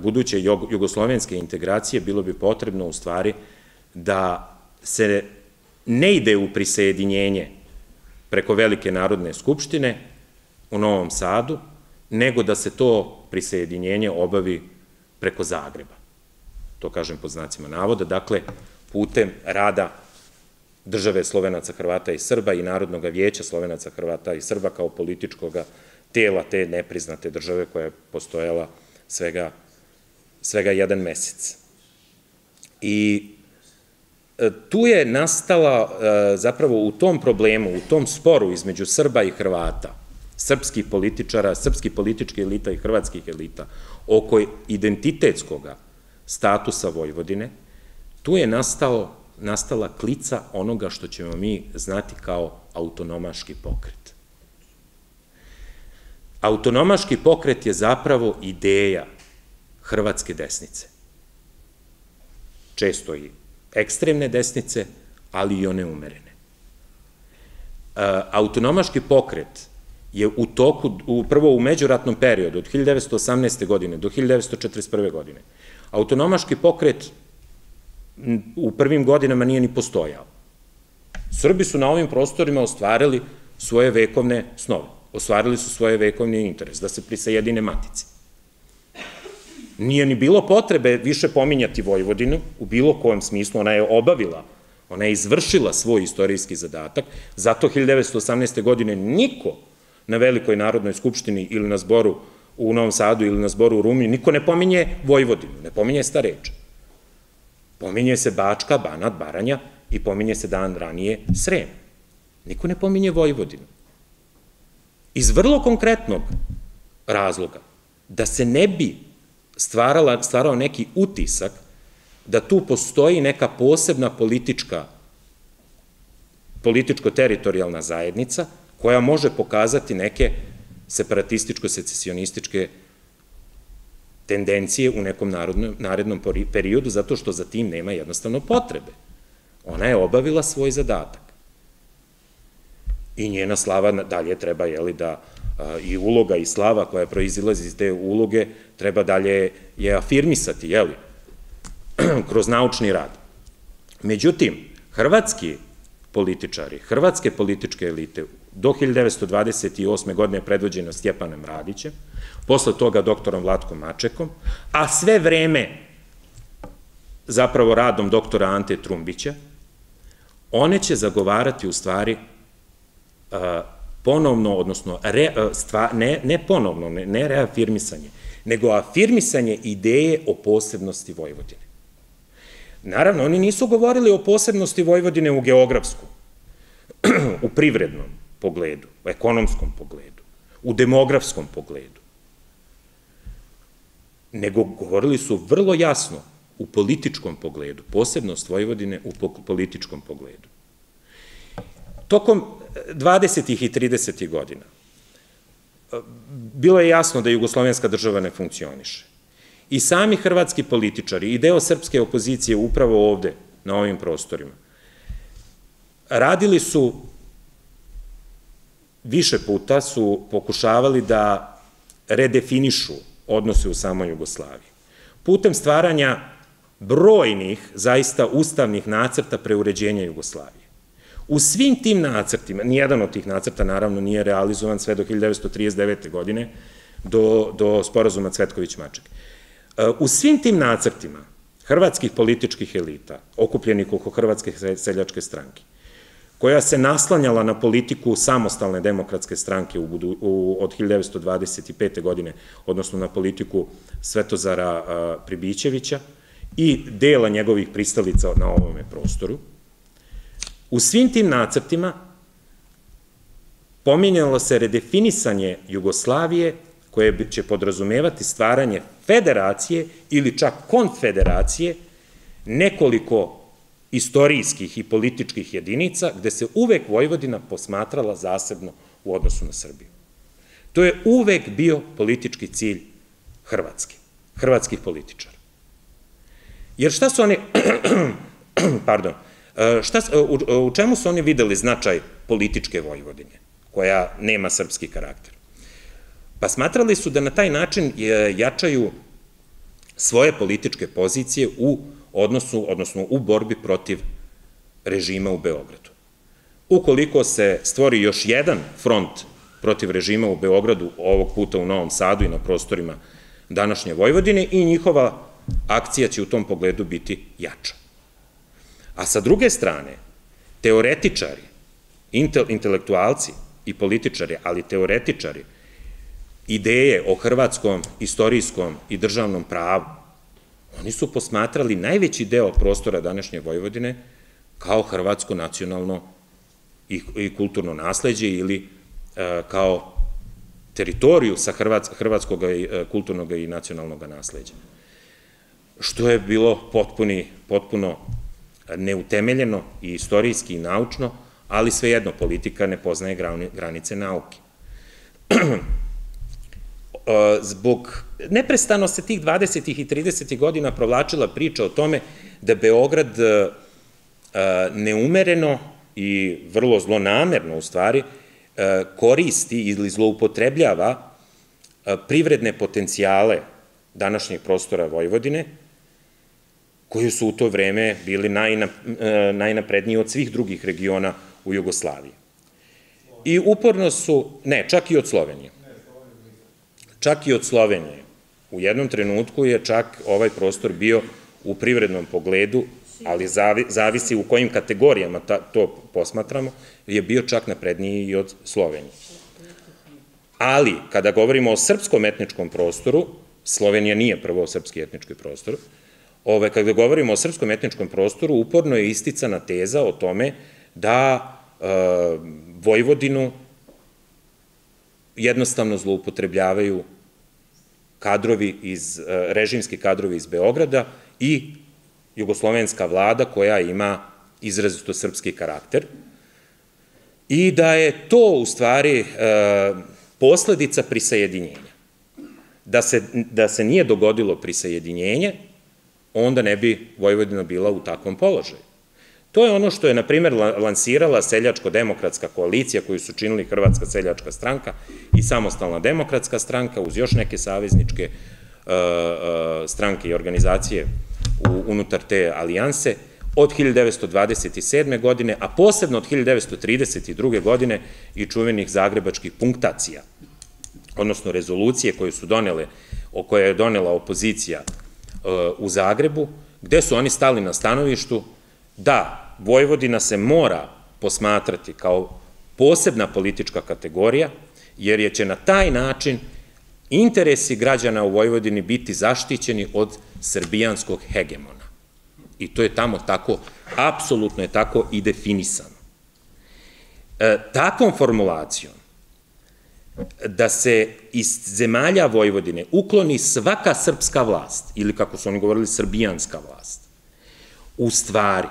buduće jugoslovenske integracije bilo bi potrebno u stvari da se ne ide u prisajedinjenje preko Velike narodne skupštine u Novom Sadu, nego da se to prisajedinjenje obavi preko Zagreba. To kažem pod znacima navoda, dakle, putem rada države Slovenaca, Hrvata i Srba i Narodnog vijeća Slovenaca, Hrvata i Srba kao političkog tela te nepriznate države koja je postojala svega jedan mesec. I tu je nastala zapravo u tom problemu, u tom sporu između Srba i Hrvata, srpskih političara, srpskih političkih elita i hrvatskih elita, oko identitetskog statusa Vojvodine, tu je nastala klica onoga što ćemo mi znati kao autonomaški pokret. Autonomaški pokret je zapravo ideja hrvatske desnice. Često i ekstremne desnice, ali i one umerene. Autonomaški pokret je u toku, prvo u međuratnom periodu, od 1918. godine do 1941. godine, autonomaški pokret u prvim godinama nije ni postojao. Srbi su na ovim prostorima ostvarili svoje vekovne snove, ostvarili su svoje vekovni interes, da se prisajedine matici. Nije ni bilo potrebe više pominjati Vojvodinu, u bilo kojem smislu ona je obavila, ona je izvršila svoj istorijski zadatak, zato 1918. godine niko na Velikoj narodnoj skupštini ili na zboru u Novom Sadu ili na zboru u Rumi, niko ne pominje Vojvodinu, ne pominje sta reč. Pominje se Bačka, Banat, Baranja i pominje se dan ranije Srem. Niko ne pominje Vojvodinu. Iz vrlo konkretnog razloga, da se ne bi stvarao neki utisak da tu postoji neka posebna političko-teritorijalna zajednica koja može pokazati neke separatističko-secesionističke tendencije u nekom narednom periodu, zato što za tim nema jednostavno potrebe. Ona je obavila svoj zadatak. I njena slava dalje treba, jeli, da i uloga i slava koja proizilazi iz te uloge treba dalje je afirmisati, jeli, kroz naučni rad. Međutim, hrvatski političari, hrvatske političke elite do 1928. godine predvođeno Stjepanom Radićem, posle toga doktorom Vlatkom Mačekom, a sve vreme zapravo radom doktora Ante Trumbića, one će zagovarati u stvari ponovno, odnosno ne ponovno, ne reafirmisanje, nego afirmisanje ideje o posebnosti Vojvodine. Naravno, oni nisu govorili o posebnosti Vojvodine u geografskom, u privrednom pogledu, u ekonomskom pogledu, u demografskom pogledu, nego govorili su vrlo jasno u političkom pogledu, posebnost Vojvodine u političkom pogledu. Tokom 20. i 30. godina bilo je jasno da jugoslovenska država ne funkcioniše. I sami hrvatski političari i deo srpske opozicije upravo ovde, na ovim prostorima, radili su, više puta su pokušavali da redefinišu odnose u samoj Jugoslaviji, putem stvaranja brojnih, zaista ustavnih nacrta preuređenja Jugoslavije. U svim tim nacrtima, nijedan od tih nacrta naravno nije realizovan sve do 1939. godine, do sporazuma Cvetković-Maček. U svim tim nacrtima hrvatskih političkih elita, okupljenih oko Hrvatske seljačke stranke, koja se naslanjala na politiku samostalne demokratske stranke od 1925. godine, odnosno na politiku Svetozara Pribićevića i dela njegovih pristalica na ovome prostoru, u svim tim nacrtima pominjalo se redefinisanje Jugoslavije koje će podrazumevati stvaranje federacije ili čak konfederacije nekoliko istorijskih i političkih jedinica gde se uvek Vojvodina posmatrala zasebno u odnosu na Srbiju. To je uvek bio politički cilj Hrvatske, hrvatskih političara. Jer šta su oni, pardon, u čemu su oni videli značaj političke Vojvodine, koja nema srpski karakter? Pa smatrali su da na taj način jačaju svoje političke pozicije u odnosu, odnosno u borbi protiv režima u Beogradu. Ukoliko se stvori još jedan front protiv režima u Beogradu, ovog puta u Novom Sadu i na prostorima današnje Vojvodine, i njihova akcija će u tom pogledu biti jača. A sa druge strane, teoretičari, intelektualci i političari, ali teoretičari, ideje o hrvatskom, istorijskom i državnom pravu, oni su posmatrali najveći deo prostora današnje Vojvodine kao hrvatsko nacionalno i kulturno nasleđe ili kao teritoriju sa hrvatskog kulturnog i nacionalnog nasleđa. Što je bilo potpuno neutemeljeno i istorijski i naučno, ali svejedno politika ne poznaje granice nauke. Zbog neprestano se tih 20. i 30. godina provlačila priča o tome da Beograd neumereno i vrlo zlonamerno u stvari koristi ili zloupotrebljava privredne potencijale današnjeg prostora Vojvodine, koji su u to vreme bili najnapredniji od svih drugih regiona u Jugoslaviji. I uporno su, ne, čak i od Slovenije. Čak i od Slovenije. U jednom trenutku je čak ovaj prostor bio u privrednom pogledu, ali zavisi u kojim kategorijama to posmatramo, je bio čak napredniji i od Slovenije. Ali, kada govorimo o srpskom etničkom prostoru, Slovenija nije prvo srpski etnički prostor, kada govorimo o srpskom etničkom prostoru, uporno je isticana teza o tome da Vojvodinu jednostavno zloupotrebljavaju režimski kadrovi iz Beograda i jugoslovenska vlada koja ima izrazito srpski karakter i da je to u stvari posledica prisajedinjenja. Da se nije dogodilo prisajedinjenje, onda ne bi Vojvodina bila u takvom položaju. To je ono što je, na primjer, lansirala seljačko-demokratska koalicija koju su činili Hrvatska seljačka stranka i samostalna demokratska stranka uz još neke savezničke stranke i organizacije unutar te alijanse od 1927. godine, a posebno od 1932. godine i čuvenih zagrebačkih punktacija, odnosno rezolucije koje je donela opozicija u Zagrebu, gde su oni stali na stanovištu da Vojvodina se mora posmatrati kao posebna politička kategorija, jer će na taj način interesi građana u Vojvodini biti zaštićeni od srbijanskog hegemona. I to je tamo tako, apsolutno je tako i definisano. Takvom formulacijom da se iz zemalja Vojvodine ukloni svaka srpska vlast, ili kako su oni govorili, srbijanska vlast, u stvari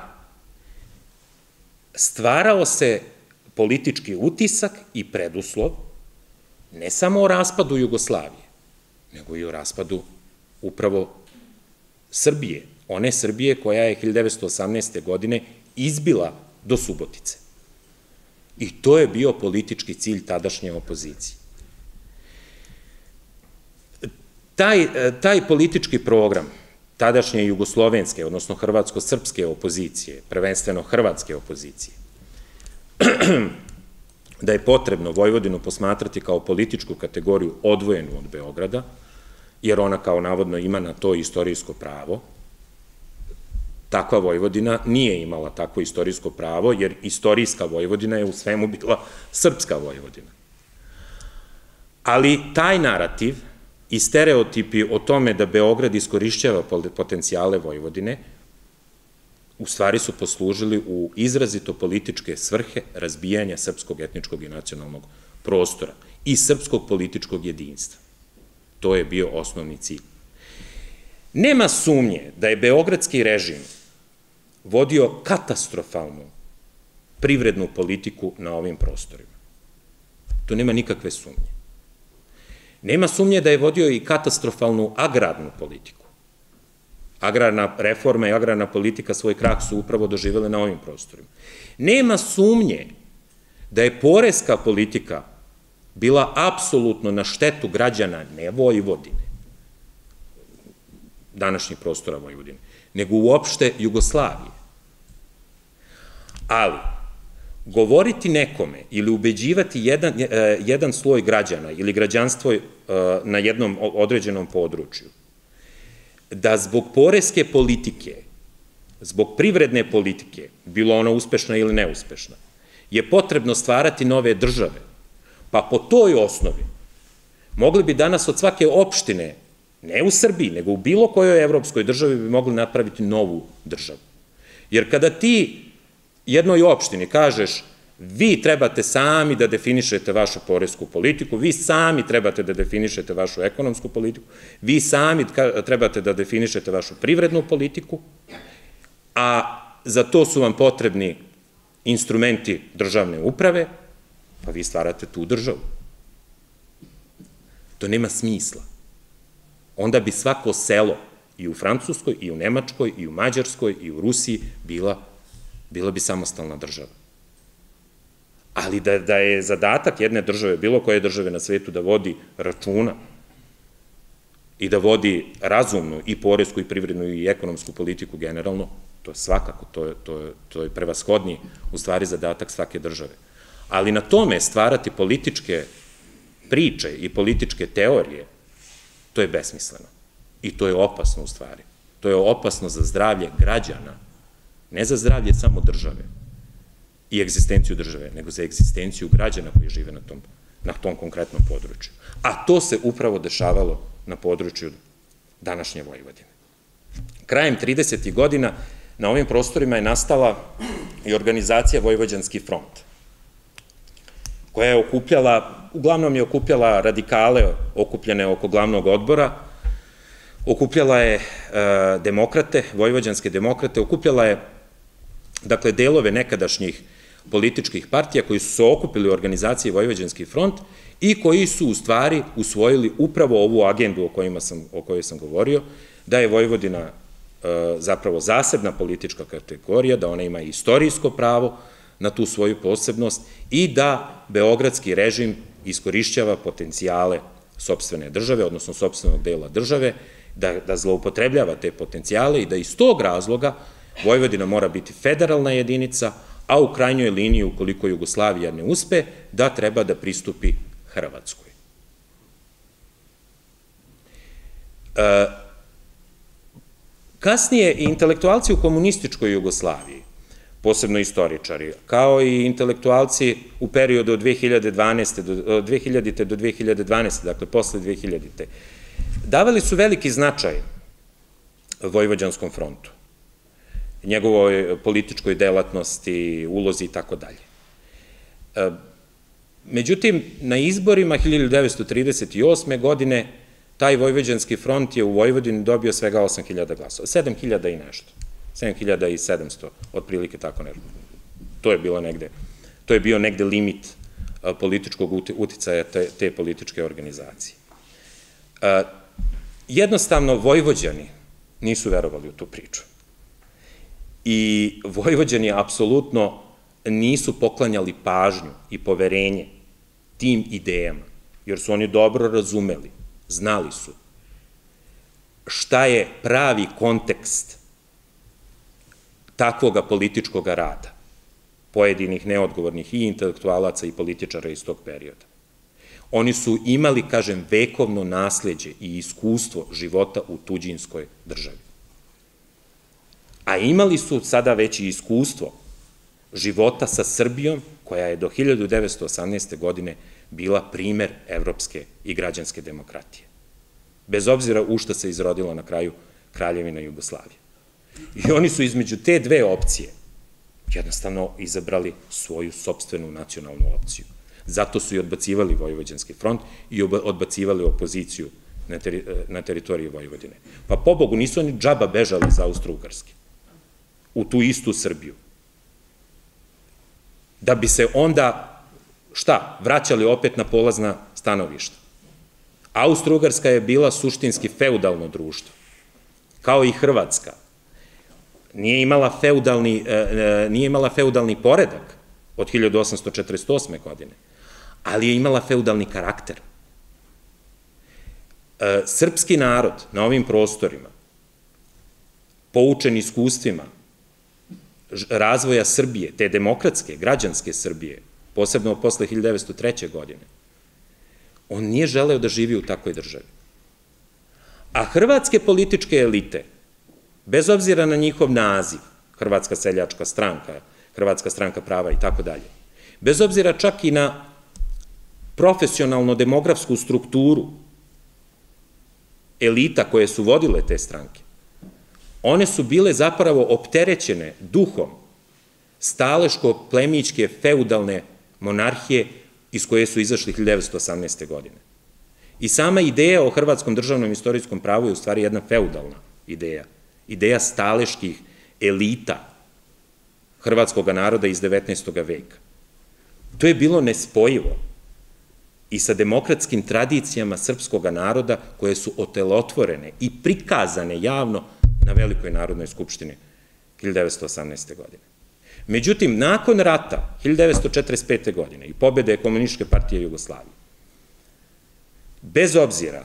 stvarao se politički utisak i preduslov ne samo o raspadu Jugoslavije, nego i o raspadu upravo Srbije, one Srbije koja je 1918. godine izbila do Subotice. I to je bio politički cilj tadašnje opozicije. Taj politički program tadašnje jugoslovenske, odnosno hrvatsko-srpske opozicije, prvenstveno hrvatske opozicije, da je potrebno Vojvodinu posmatrati kao političku kategoriju odvojenu od Beograda, jer ona kao navodno ima na to istorijsko pravo. Takva Vojvodina nije imala takvo istorijsko pravo, jer istorijska Vojvodina je u svemu bila srpska Vojvodina. Ali taj narativ i stereotipi o tome da Beograd iskorišćava potencijale Vojvodine u stvari su poslužili u izrazito političke svrhe razbijanja srpskog etničkog i nacionalnog prostora i srpskog političkog jedinstva. To je bio osnovni cilj. Nema sumnje da je beogradski režim vodio katastrofalnu privrednu politiku na ovim prostorima. Tu nema nikakve sumnje. Nema sumnje da je vodio i katastrofalnu agrarnu politiku. Agrarna reforma i agrarna politika svoj krah su upravo doživele na ovim prostorima. Nema sumnje da je poreska politika bila apsolutno na štetu građana ne Vojvodine, današnjih prostora Vojvodine, nego uopšte Jugoslavije. Ali, govoriti nekome ili ubeđivati jedan sloj građana ili građanstvo na jednom određenom području, da zbog poreske politike, zbog privredne politike, bilo ona uspešna ili neuspešna, je potrebno stvarati nove države. Pa po toj osnovi mogli bi danas od svake opštine, ne u Srbiji, nego u bilo kojoj evropskoj državi bi mogli napraviti novu državu. Jer kada ti jednoj opštini kažeš vi trebate sami da definišete vašu poresku politiku, vi sami trebate da definišete vašu ekonomsku politiku, vi sami trebate da definišete vašu privrednu politiku, a za to su vam potrebni instrumenti državne uprave, pa vi stvarate tu državu. To nema smisla. Onda bi svako selo i u Francuskoj, i u Nemačkoj, i u Mađarskoj, i u Rusiji bila bi samostalna država. Ali da je zadatak jedne države, bilo koje države na svetu, da vodi računa i da vodi razumnu i poresku, i privrednu, i ekonomsku politiku generalno, to je svakako, to je prevashodni u stvari zadatak svake države. Ali na tome stvarati političke priče i političke teorije, to je besmisleno. I to je opasno u stvari. To je opasno za zdravlje građana, ne za zdravlje samo države i egzistenciju države, nego za egzistenciju građana koji žive na tom konkretnom području. A to se upravo dešavalo na području današnje Vojvodine. Krajem 30. godina na ovim prostorima je nastala i organizacija Vojvođanski front, koja je okupljala, uglavnom je okupljala radikale okupljene oko glavnog odbora, okupljala je demokrate, vojvođanske demokrate, okupljala je, dakle, delove nekadašnjih političkih partija koji su se okupili u organizaciji Vojvođanski front i koji su u stvari usvojili upravo ovu agendu o kojoj sam govorio, da je Vojvodina zapravo zasebna politička kategorija, da ona ima istorijsko pravo na tu svoju posebnost i da beogradski režim iskorišćava potencijale sopstvene države, odnosno sopstvenog dela države, da zloupotrebljava te potencijale i da iz tog razloga Vojvodina mora biti federalna jedinica, a u krajnjoj liniji, ukoliko Jugoslavija ne uspe, da treba da pristupi Hrvatskoj. Kasnije i intelektualci u komunističkoj Jugoslaviji, posebno istoričari, kao i intelektualci u periodu od 2000. do 2012. dakle posle 2000. davali su veliki značaj Vojvođanskom frontu, njegovoj političkoj delatnosti, ulozi i tako dalje. Međutim, na izborima 1938. godine taj Vojvođanski front je u Vojvodini dobio svega 8.000 glasova, 7.000 i nešto, 7.700, otprilike tako nešto. To je bio negde limit političkog uticaja te političke organizacije. Jednostavno, Vojvođani nisu verovali u tu priču. I Vojvođani apsolutno nisu poklanjali pažnju i poverenje tim idejama, jer su oni dobro razumeli, znali su šta je pravi kontekst takvoga političkog rada, pojedinih neodgovornih i intelektualaca i političara iz tog perioda. Oni su imali, kažem, vekovno nasleđe i iskustvo života u tuđinskoj državi. A imali su sada već i iskustvo života sa Srbijom, koja je do 1918. godine bila primer evropske i građanske demokratije. Bez obzira u šta se izrodila na kraju Kraljevina Jugoslavije. I oni su između te dve opcije jednostavno izabrali svoju sopstvenu nacionalnu opciju. Zato su i odbacivali Vojvođanski front i odbacivali opoziciju na teritoriji Vojvodine. Pa pobogu nisu oni džaba bežali za Austro-Ugarske u tu istu Srbiju. Da bi se onda, šta, vraćali opet na polazna stanovišta. Austro-Ugarska je bila suštinski feudalno društvo, kao i Hrvatska. Nije imala feudalni poredak od 1848. godine, ali je imala feudalni karakter. Srpski narod na ovim prostorima, poučen iskustvima razvoja Srbije, te demokratske, građanske Srbije, posebno posle 1903. godine, on nije želeo da živi u takvoj državi. A hrvatske političke elite, bez obzira na njihov naziv, Hrvatska seljačka stranka, Hrvatska stranka prava i tako dalje, bez obzira čak i na profesionalno-demografsku strukturu elita koje su vodile te stranke, one su bile zapravo opterećene duhom staleško-plemičke feudalne monarhije iz koje su izašli 1918. godine. I sama ideja o hrvatskom državnom istorijskom pravu je u stvari jedna feudalna ideja. Ideja staleških elita hrvatskog naroda iz 19. veka. To je bilo nespojivo i sa demokratskim tradicijama srpskog naroda koje su otelotvorene i prikazane javno na Velikoj narodnoj skupštini 1918. godine. Međutim, nakon rata 1945. godine i pobede Komunističke partije Jugoslavije, bez obzira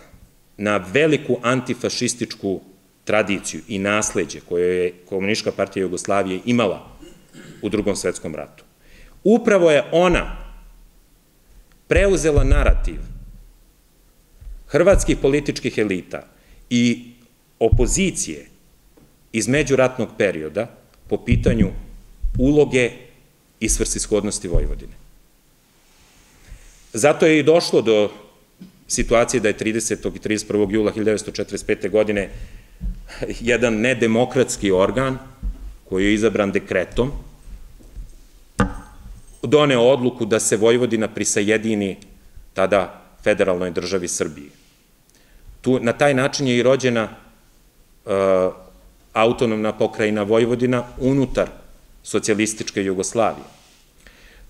na veliku antifašističku tradiciju i nasleđe koje je Komunistička partija Jugoslavije imala u Drugom svetskom ratu, upravo je ona preuzela narativ hrvatskih političkih elita i opozicije iz međuratnog perioda po pitanju uloge i svrsishodnosti Vojvodine. Zato je i došlo do situacije da je 30. i 31. jula 1945. godine jedan nedemokratski organ koji je izabran dekretom doneo odluku da se Vojvodina prisajedini tada federalnoj državi Srbiji. Na taj način je i rođena autonomna pokrajina Vojvodina unutar socijalističke Jugoslavije.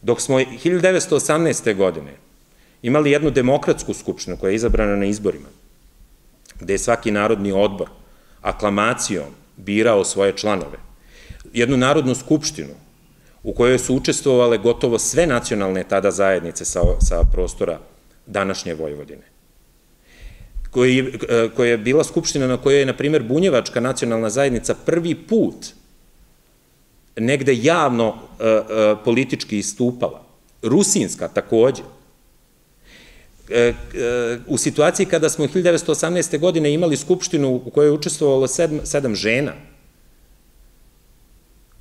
Dok smo 1918. godine imali jednu demokratsku skupštinu koja je izabrana na izborima, gde je svaki narodni odbor aklamacijom birao svoje članove, jednu narodnu skupštinu u kojoj su učestvovale gotovo sve nacionalne tada zajednice sa prostora današnje Vojvodine, koja je bila skupština na kojoj je, na primjer, bunjevačka nacionalna zajednica prvi put negde javno politički istupala, rusinska takođe. u situaciji kada smo 1918. godine imali skupštinu u kojoj je učestvovalo 7 žena,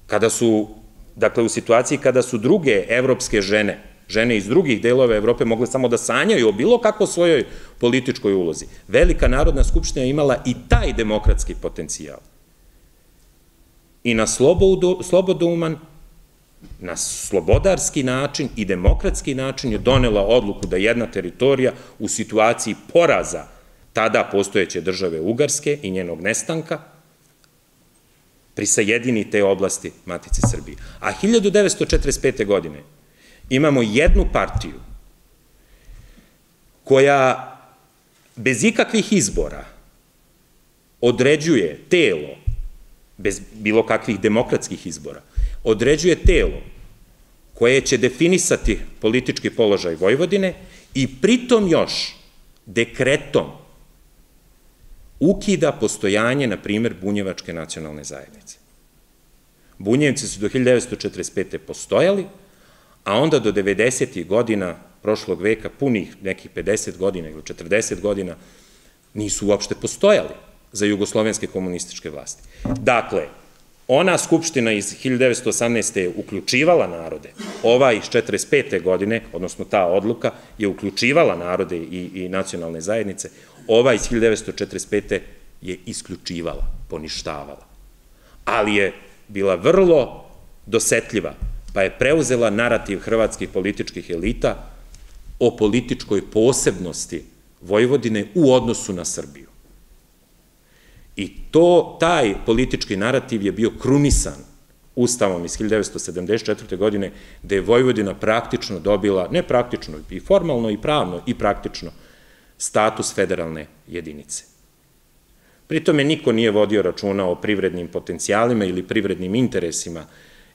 kada su, dakle, u situaciji kada su druge evropske žene, žene iz drugih delova Evrope mogle samo da sanjaju o bilo kako svojoj političkoj ulozi. Velika Narodna skupština imala i taj demokratski potencijal. I na slobodouman, na slobodarski način i demokratski način je donela odluku da jedna teritorija u situaciji poraza tada postojeće države Ugarske i njenog nestanka prisajedini te oblasti Matici Srbije. A 1945. godine imamo jednu partiju koja bez ikakvih izbora određuje telo, bez bilo kakvih demokratskih izbora, određuje telo koje će definisati politički položaj Vojvodine i pritom još dekretom ukida postojanje, na primjer, bunjevačke nacionalne zajednice. Bunjevci su do 1945. postojali, a onda do 90. godina prošlog veka, punih nekih 50 godina ili 40 godina, nisu uopšte postojali za jugoslovenske komunističke vlasti. Dakle, ona skupština iz 1918. je uključivala narode, ova iz 1945. godine, odnosno ta odluka, je uključivala narode i nacionalne zajednice, ova iz 1945. je isključivala, poništavala. Ali je bila vrlo dosetljiva, pa je preuzela narativ hrvatskih političkih elita o političkoj posebnosti Vojvodine u odnosu na Srbiju. I taj politički narativ je bio krunisan ustavom iz 1974. godine, gde je Vojvodina praktično dobila, ne praktično, i formalno i pravno, i praktično, status federalne jedinice. Pri tome niko nije vodio računa o privrednim potencijalima ili privrednim interesima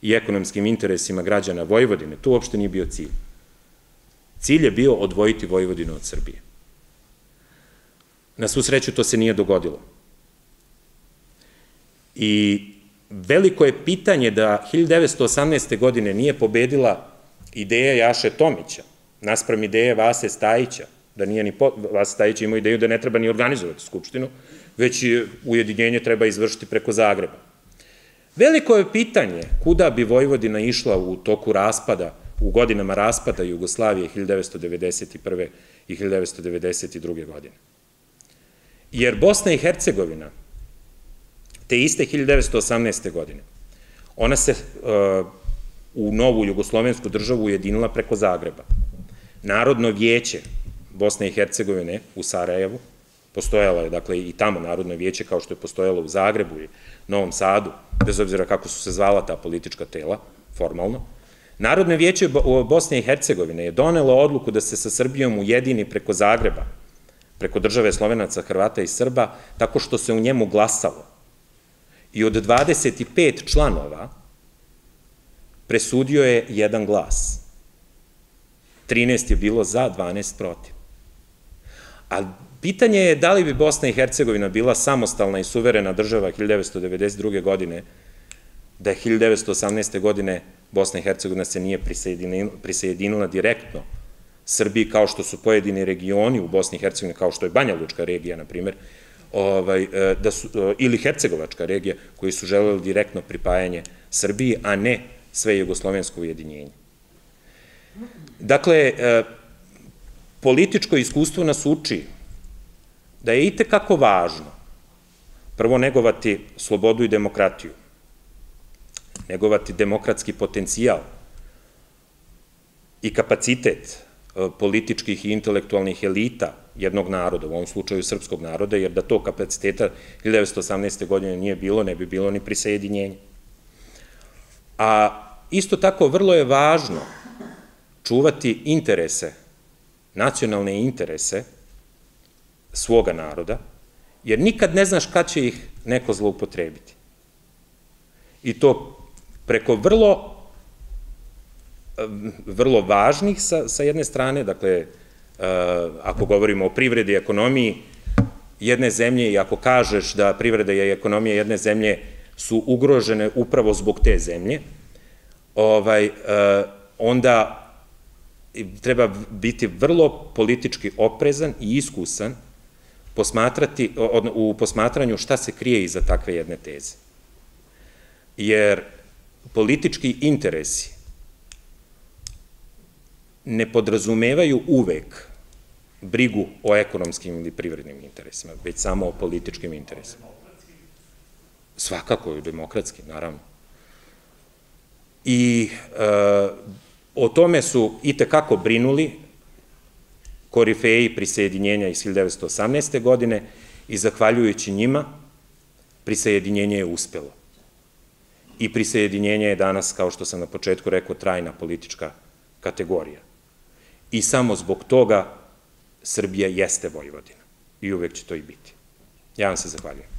i ekonomskim interesima građana Vojvodine. Tu uopšte nije bio cilj. Cilj je bio odvojiti Vojvodinu od Srbije. Na svu sreću to se nije dogodilo. I veliko je pitanje da 1918. godine nije pobedila ideja Jaše Tomića, naspram ideje Vase Stajića, da nije ni Vasa Stajić imao ideju da ne treba ni organizovati skupštinu, već ujedinjenje treba izvršiti preko Zagreba. Veliko je pitanje kuda bi Vojvodina išla u toku raspada, u godinama raspada Jugoslavije 1991. i 1992. godine. Jer Bosna i Hercegovina te iste 1918. godine, ona se u novu jugoslovensku državu ujedinila preko Zagreba. Narodno vijeće Bosne i Hercegovine u Sarajevu, postojalo je, dakle, i tamo Narodno vijeće, kao što je postojalo u Zagrebu i Novom Sadu, bez obzira kako su se zvala ta politička tela, formalno. Narodno vijeće Bosne i Hercegovine je donelo odluku da se sa Srbijom ujedini preko Zagreba, preko države Slovenaca, Hrvata i Srba, tako što se u njemu glasalo. I od 25 članova presudio je jedan glas. 13 je bilo za, 12 protiv. A pitanje je da li bi Bosna i Hercegovina bila samostalna i suverena država 1992. godine, da je 1918. godine Bosna i Hercegovina se nije prisajedinila direktno Srbiji, kao što su pojedini regioni u Bosni i Hercegovini, kao što je Banja Lučka regija, na primjer, ili Hercegovačka regija, koji su želeli direktno pripajanje Srbiji, a ne sve jugoslovensko ujedinjenje. Dakle, političko iskustvo nas uči da je itekako važno prvo negovati slobodu i demokratiju, negovati demokratski potencijal i kapacitet političkih i intelektualnih elita jednog naroda, u ovom slučaju srpskog naroda, jer da tog kapaciteta 1918. godine nije bilo, ne bi bilo ni prisajedinjenje. A isto tako vrlo je važno čuvati interese, nacionalne interese svoga naroda, jer nikad ne znaš kad će ih neko zloupotrebiti. I to preko vrlo važnih sa jedne strane, dakle, ako govorimo o privredi i ekonomiji jedne zemlje i ako kažeš da privreda i ekonomija jedne zemlje su ugrožene upravo zbog te zemlje, onda treba biti vrlo politički oprezan i iskusan u posmatranju šta se krije iza takve jedne teze. Jer politički interesi ne podrazumevaju uvek brigu o ekonomskim ili privrednim interesima, već samo o političkim interesima. Svakako je demokratski, naravno. I o tome su i tekako brinuli korifeji prisajedinjenja iz 1918. godine i zahvaljujući njima prisajedinjenje je uspelo. I prisajedinjenje je danas, kao što sam na početku rekao, trajna politička kategorija. I samo zbog toga Srbija jeste Vojvodina. I uvek će to i biti. Ja vam se zahvaljujem.